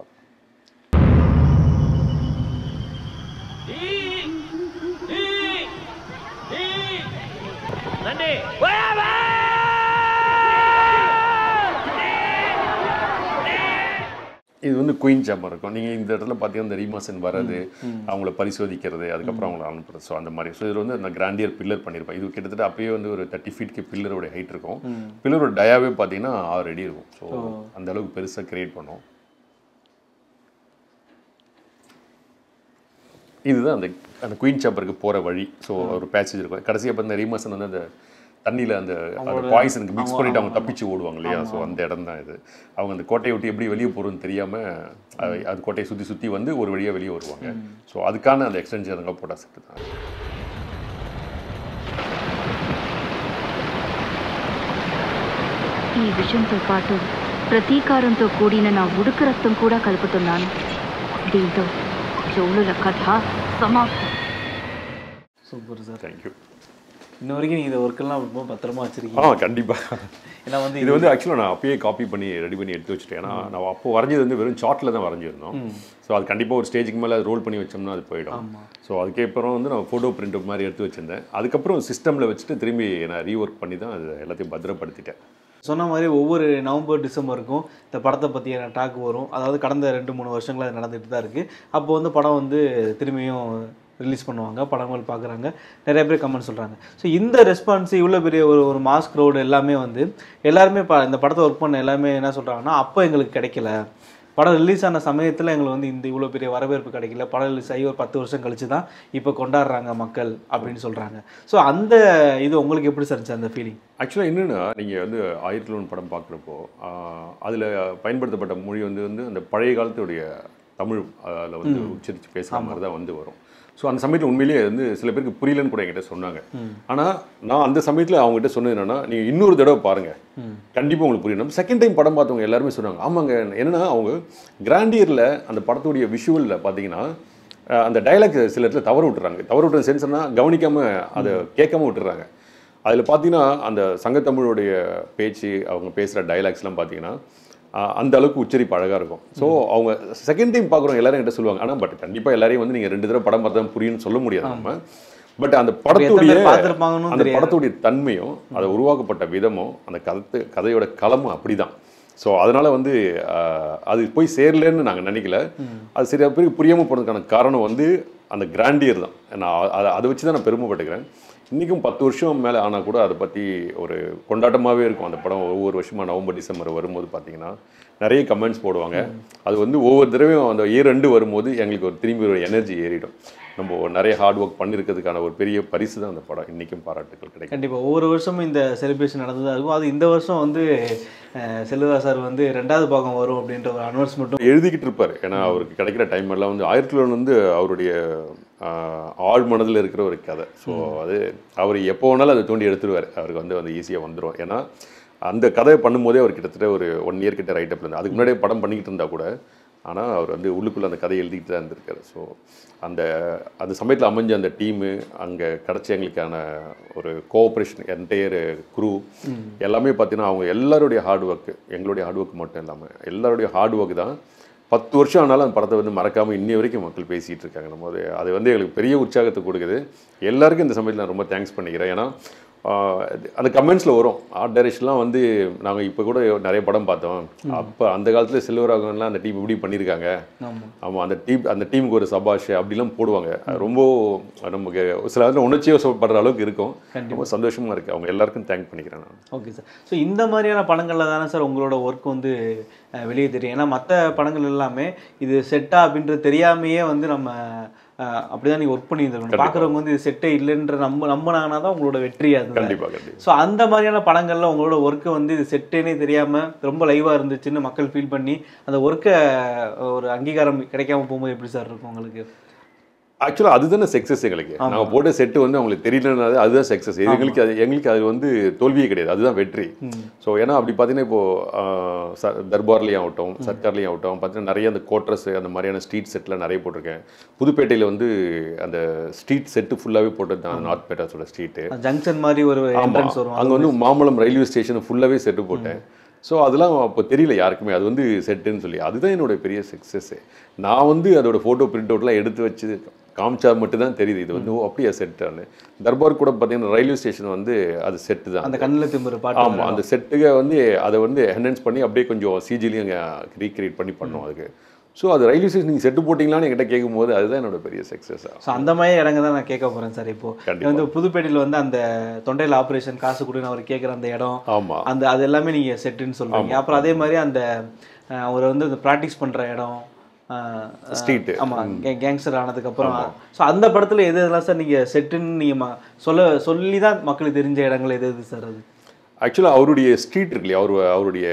இது வந்து குயின் சாம்பர் இருக்கும். நீங்கள் இந்த இடத்துல பார்த்தீங்கன்னா இந்த ரீமாசன் வர்றது, அவங்கள பரிசோதிக்கிறது, அதுக்கப்புறம் அவங்கள அனுப்புறது. ஸோ அந்த மாதிரி. ஸோ இதில் வந்து அந்த கிராண்டியர் பில்லர் பண்ணியிருப்பேன். இது கிட்டத்தட்ட அப்பயே வந்து ஒரு 30 ஃபீட்க்கு பில்லரோட ஹைட் இருக்கும். பில்லரோட டயாவே பார்த்தீங்கன்னா 6 அடி இருக்கும். ஸோ அந்த அளவுக்கு பெருசாக கிரியேட் பண்ணோம். இதுதான் அந்த அந்த குயின் சாம்பருக்கு போகிற வழி. ஸோ ஒரு பேசேஜ் இருக்கும். கடைசியாக பார்த்தீங்கன்னா ரீமாசன் வந்து அந்த தண்ணியில் அந்த பாய்சனுக்கு மிக்ஸ் பண்ணிவிட்டு அவங்க தப்பிச்சு ஓடுவாங்க இல்லையா? ஸோ அந்த இடம் தான் இது. அவங்க அந்த கோட்டையை விட்டு எப்படி வெளியே போகிறதுன்னு தெரியாமல் அது கோட்டையை சுற்றி சுற்றி வந்து ஒரு வழியாக வெளியே வருவாங்க. ஸோ அதுக்கான அந்த எக்ஸ்டென்ஷன் அதுங்க போட்டா செட்டு தான். ఈ విషయంతో పాటు ప్రతీకారంతో కూడిన నా ఉడుకు రక్తం కూడా కలుపుతున్నాను. దీంతో చోళుల కథ సమాప్తం. Super sir, thank you. இன்ன வரைக்கும் நீங்கள் இந்த ஒர்க்கெல்லாம் ரொம்ப பத்திரமா வச்சுருக்கீங்க. ஆ, கண்டிப்பாக. ஏன்னா வந்து இது வந்து ஆக்சுவலாக நான் அப்பயே காப்பி பண்ணி ரெடி பண்ணி எடுத்து வச்சுட்டேன். ஏன்னா நான் அப்போது வரைஞ்சது வந்து வெறும் சார்ட்டில் தான் வரைஞ்சிருந்தோம். ஸோ அது கண்டிப்பாக ஒரு ஸ்டேஜுக்கு மேலே அது ரோல் பண்ணி வச்சோம்னா அது போயிடும். ஸோ அதுக்கப்புறம் வந்து நான் ஃபோட்டோ பிரிண்ட் மாதிரி எடுத்து வச்சுருந்தேன். அதுக்கப்புறம் சிஸ்டமில் வச்சுட்டு திரும்பி நான் ரீஒர்க் பண்ணி தான் அது எல்லாத்தையும் பத்திரப்படுத்திட்டேன். சொன்ன மாதிரி ஒவ்வொரு நவம்பர் டிசம்பருக்கும் இந்த படத்தை பற்றியான டாக் வரும். அதாவது கடந்த 2-3 வருஷங்களாக அது நடந்துகிட்டு தான் இருக்குது. அப்போது வந்து படம் வந்து திரும்பியும் ரிலீஸ் பண்ணுவாங்க, படங்கள் பார்க்குறாங்க, நிறைய பேர் கமெண்ட் சொல்கிறாங்க. ஸோ இந்த ரெஸ்பான்ஸு இவ்வளோ பெரிய ஒரு மாஸ் க்ரௌடு எல்லாமே வந்து எல்லாருமே இந்த படத்தை ஒர்க் பண்ண எல்லாமே என்ன சொல்கிறாங்கன்னா, அப்போ எங்களுக்கு கிடைக்கல, படம் ரிலீஸ் ஆன சமயத்தில் எங்களுக்கு வந்து இந்த இவ்வளோ பெரிய வரவேற்பு கிடைக்கல, படம் ரிலீஸ் ஆகி ஒரு 10 வருஷம் கழிச்சு தான் இப்போ கொண்டாடுறாங்க மக்கள் அப்படின்னு சொல்கிறாங்க. ஸோ அந்த இது உங்களுக்கு எப்படி சரிச்சு அந்த ஃபீலிங்? ஆக்சுவலாக என்னென்னா, நீங்கள் வந்து ஆயிரத்தில் ஒன்று படம் பார்க்குறப்போ அதில் பயன்படுத்தப்பட்ட மொழி வந்து வந்து அந்த பழைய காலத்துடைய தமிழ் அதில் வந்து உச்சரித்து பேசுகிற மாதிரி தான் வந்து வரும். ஸோ அந்த சமயத்தில் உண்மையிலேயே வந்து சில பேருக்கு புரியலன்னு கூட என்கிட்ட சொன்னாங்க. ஆனால் நான் அந்த சமயத்தில் அவங்ககிட்ட சொன்னது என்னென்னா, நீங்கள் இன்னொரு தடவை பாருங்கள், கண்டிப்பாக உங்களுக்கு புரியணும். செகண்ட் டைம் படம் பார்த்தவங்க எல்லாருமே சொன்னாங்க ஆமாங்க. என்னென்னா அவங்க கிராண்டியரில் அந்த படத்துடைய விஷுவலில் பார்த்தீங்கன்னா அந்த டைலாக் சில இடத்துல தவறு விட்டுறாங்க. தவறு விட்டுற சென்ஸ்னால் கவனிக்காமல் அதை கேட்காம விட்டுறாங்க. அதில் பார்த்தீங்கன்னா அந்த சங்கத்தமிழோடைய பேச்சு, அவங்க பேசுகிற டைலாக்ஸ்லாம் பார்த்தீங்கன்னா அந்த அளவுக்கு உச்சரிப்பு அழகாக இருக்கும். ஸோ அவங்க செகண்ட் டைம் பார்க்குறவங்க எல்லாரும் என்கிட்ட சொல்லுவாங்க, ஆனால் பட் கண்டிப்பாக எல்லாரையும் வந்து நீங்கள் 2 தடவை படம் பார்த்தா புரியும்னு சொல்ல முடியாது நம்ம. பட் அந்த படத்துடைய அந்த படத்துடைய தன்மையும் அதை உருவாக்கப்பட்ட விதமும் அந்த கதையோட களமும் அப்படி தான். ஸோ அதனால் வந்து அது போய் சேரலன்னு நாங்கள் நினைக்கல. அது சரி பிறகு புரியாமல் போனதுக்கான காரணம் வந்து அந்த கிராண்டியர் தான். நான் அதை வச்சு தான் நான் பெருமைப்பட்டுக்கிறேன். इनकी 10 वर्षम मेल आना अ पी और कोंडाटमावे अंत पड़म ओर वर्षम नवंबर डिसेंबर वो पाती नया कमेंट्स पड़वा अवर दरवे अंत ये रे वो तिर எனர்ஜி ஏறிடும் நம்ம நிறைய ஹார்ட் வர்க் பண்ணிருக்கிறதுக்கான ஒரு பெரிய பரிசு தான் அந்த படம் இன்னைக்கும் பாராட்டுகள் கிடைக்கும் கண்டிப்பா ஒவ்வொரு வருஷமும் இந்த செலிப்ரேஷன் நடந்துதா இருக்கும் அது இந்த வருஷம் வந்து செல்வா சார் வந்து இரண்டாவது பாகம் வரும் அப்படின்ற ஒரு அனௌன்ஸ்மென்ட் எழுதிக்கிட்டு இருப்பார் ஏனா அவருக்கு கிடைக்கிற டைம் எல்லாம் வந்து 1000 வந்து அவருடைய ஆழ் மனதில் இருக்கிற ஒரு கதை சோ அது அவர் எப்போ வேணாலும் அதை தூண்டி எடுத்துடுவார் அவருக்கு வந்து அது ஈஸியா வந்துரும் ஏனா அந்த கதையை பண்ணும்போதே அவர் கிட்டத்தட்ட ஒரு 1 இயர் கிட்ட ரைட் அப்ல இருந்து அதுக்கு முன்னாடியே படம் பண்ணிக்கிட்டு இருந்தா கூட आना कद एल्कर सो अ समय अमज अीमु अगे कोऑपरेशन एंटायर क्रू एल पाती हार्ड वर्क हार्ड वर्क मटम एलोड़े हार्ड वर्क 10 वर्ष आना पड़ते वो मरकाम इन वे मकल पेसिटा नम्बर उत्साह को समय रोम थैंक्स पड़े ऐसा அந்த கமெண்ட்ஸ்ல வரும் ஆர்ட் டைரக்ஷன்லாம் வந்து நாங்க இப்ப கூட நிறைய படம் பார்த்தோம் அப்ப அந்த காலத்துல செல்வராகவன்லாம் அந்த டீம் இப்படி பண்ணிருக்காங்க ஆமா அந்த டீமுக்கு ஒரு சபாஷ் அப்படிலாம் போடுவாங்க ரொம்ப நமக்கு சில நேரத்துல உணர்ச்சிவசப்படுற அளவுக்கு இருக்கும் ரொம்ப சந்தோஷமா இருக்கு அவங்க எல்லாருக்கும் தேங்க் பண்ணிக்கிறேன் நான் ஓகே சார் சோ இந்த மாதிரியான படங்கள்ல தான சார் உங்களோட வர்க் வந்து வெளியே தெரியும் ஏன்னா மத்த படங்கள் எல்லாமே இது செட்டா அப்படின்றது தெரியாமையே வந்து நம்ம அப்படிதான் நீ வர்க் பண்ணியிருந்தீங்க பாக்குறவங்க வந்து இது செட்டே இல்லன்ற நம்பனாங்கனா தான் உங்களோட வெற்றி அது கண்டிப்பா கண்டிப்பா சோ அந்த மாதிரியான படங்கள்ல உங்களோட வர்க் வந்து இது செட்டேனே தெரியாம ரொம்ப லைவா இருந்துச்சுன்னு மக்கள் ஃபீல் பண்ணி அந்த வர்க்க ஒரு அங்கீகாரம் கிடைக்காம போகும்போது எப்படி சார் இருக்கும் உங்களுக்கு ஆக்சுவலா அதுதான சக்சஸ் எங்களுக்கு நாம போட்ட செட் வந்து உங்களுக்கு தெரியலனா அதுதான் சக்சஸ் எங்களுக்கு அது வந்து தோல்வியே கிடையாது அதுதான் வெற்றி சோ ஏனா அப்படி பாத்தீங்கன்னா இப்போ தர்பார்லயே ஆகட்டும் சர்க்கார்லயே ஆகட்டும் பாத்தீங்கன்னா நிறைய அந்த கோட்ரஸ் அந்த மாதிரியான ஸ்ட்ரீட் செட்ல நிறைய போட்டுருக்கேன் புதுப்பேட்டையில வந்து அந்த ஸ்ட்ரீட் செட் ஃபுல்லாவே போட்டுட்டாங்க நார்த் பேட்டாஸோட ஸ்ட்ரீட் ஜங்ஷன் மாதிரி ஒரு என்ட்ரன்ஸ் வரும் அங்க வந்து மாமலம் ரயில்வே ஸ்டேஷன் ஃபுல்லாவே செட் போட்டேன் सो अल यामे अभी सेट्टी अदा सक्से ना वो फोटो प्रिंट अवट वे कामचा मटदा वो अब सेटानु दरबार पाती रैलवे स्टेशन वो अब सेटा आम अट्टे वो एनहांस पड़ी अब सीजिले रीक्रिएट पड़ी पड़ो अगर सो अब रैलवे स्टेशन सेट போடிங்களான்னு என்கிட்ட கேக்கும்போது அதுதான் என்னோட பெரிய சக்சஸ் சோ அந்த மாதிரி இடங்க தான் நான் கேக்க போறேன் சார் இப்போ வந்து புதுப்பேட்டையில வந்து அந்த தொண்டையில ஆபரேஷன் காசு குடுன்னு அவர் கேக்குற அந்த இடம் அந்த அது எல்லாமே நீங்க செட்னு சொல்றீங்க அப்புறம் அதே மாதிரி அந்த அவர் வந்து அந்த பிராக்டீஸ் பண்ற இடம் ஸ்ட்ரீட் ஆமா கேங்ஸ்டர் ஆனதுக்கு அப்புறம் சோ அந்த படத்துல எது எல்லாம் சார் நீங்க செட்னு நீங்க சொல்லி தான் மக்களுக்கு தெரிஞ்ச இடங்கள் எது எது சார் அது ஆக்சுவலா அவருடைய ஸ்ட்ரீட் இருக்குல்ல அவருடைய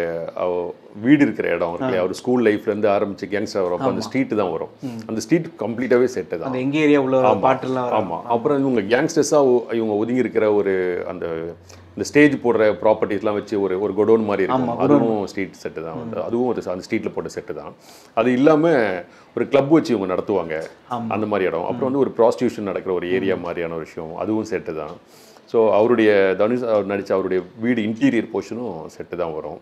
வீடு இருக்கிற இடம் இருக்குல்ல அவர் ஸ்கூல் லைஃப்லேருந்து ஆரம்பிச்சு கேங்ஸ்டர் வரப்போ அந்த ஸ்ட்ரீட் தான் வரும் அந்த ஸ்ட்ரீட் கம்ப்ளீட்டாகவே செட்டு தான் அந்த எங்க ஏரியா உள்ள பாட்டெல்லாம் ஆமாம் அப்புறம் இவங்க கேங்ஸ்டர்ஸாக இவங்க ஒதுங்கி இருக்கிற ஒரு அந்த இந்த ஸ்டேஜ் போடுற ப்ராப்பர்ட்டிஸ்லாம் வச்சு ஒரு கொடோன் மாதிரி இருக்கும் அதுவும் ஸ்ட்ரீட் செட்டு தான் வந்து அதுவும் ஒரு அந்த ஸ்ட்ரீட்டில் போட்ட செட்டு தான் அது இல்லாமல் ஒரு கிளப் வச்சு இவங்க நடத்துவாங்க அந்த மாதிரி இடம் அப்புறம் வந்து ஒரு ப்ராஸ்டியூஷன் நடக்கிற ஒரு ஏரியா மாதிரியான விஷயம் அதுவும் செட்டு தான் सो धनुष नड़े वीड इंटीरियर पोर्शन सेट वो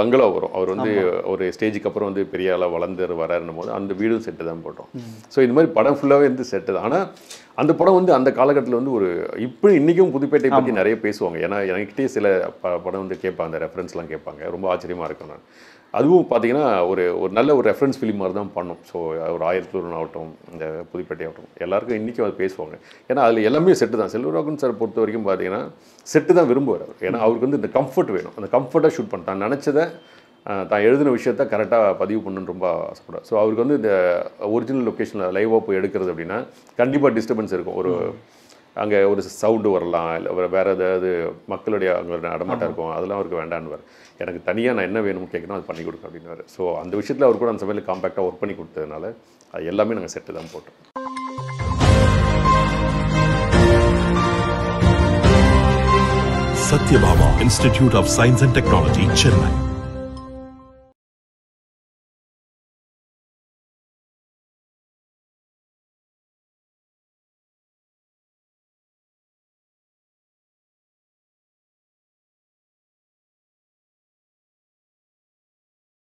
बंगला वो स्टेजुक वो वलर् वराब अंत वीडू सेट पटोम सो इतमी पड़म फे सेट आना अंत पड़म अंत काल इप्ली इनकेपेट पी ना ऐसा सब पड़म केपा रेफरसा केपा रोम आच्चय அதுவும் பாத்தீங்கன்னா ஒரு நல்ல ஒரு ரெஃபரன்ஸ் ஃபிலிம் மாதிரி தான் பண்ணோம் சோ ஒரு 1000 ஆகட்டும் இந்த புதுப்பேட்டை ஆகட்டும் எல்லாருக்கும் இன்னைக்கு அது பேசுவாங்க ஏன்னா அதுல எல்லாமே செட்டு தான் செல்வராகவன் சார் பொறுத்த வரைக்கும் பாத்தீங்கன்னா செட்டு தான் விரும்புவார் ஏன்னா அவருக்கு வந்து இந்த கம்ஃபர்ட் வேணும் அந்த கம்ஃபர்ட்டா ஷூட் பண்ண தான் நினைச்சதை தான் எழுதின விஷயத்தை கரெக்டாக பதிவு பண்ணணும்னு ரொம்ப ஆசைப்படுவார் ஸோ அவருக்கு வந்து இந்த ஒரிஜினல் லொக்கேஷனில் லைவாக போய் எடுக்கிறது அப்படின்னா கண்டிப்பாக டிஸ்டர்பன்ஸ் இருக்கும் ஒரு அங்கே ஒரு சவுண்டு வரலாம் இல்லை வேறு ஏதாவது மக்களுடைய அங்கே ஒரு நடமாட்டம் இருக்கும் அதெல்லாம் அவருக்கு வேண்டான்னுவார் எனக்கு தனியாக நான் என்ன வேணும்னு கேட்கணும் அது பண்ணி கொடுக்க அப்படின்னுவார் ஸோ அந்த விஷயத்தில் அவர் கூட அந்த சமையல் காம்பேக்டாக ஒர்க் பண்ணி கொடுத்ததுனால அது எல்லாமே நாங்கள் செட்டு தான் போட்டோம் Sathyabama institute of science and technology Chennai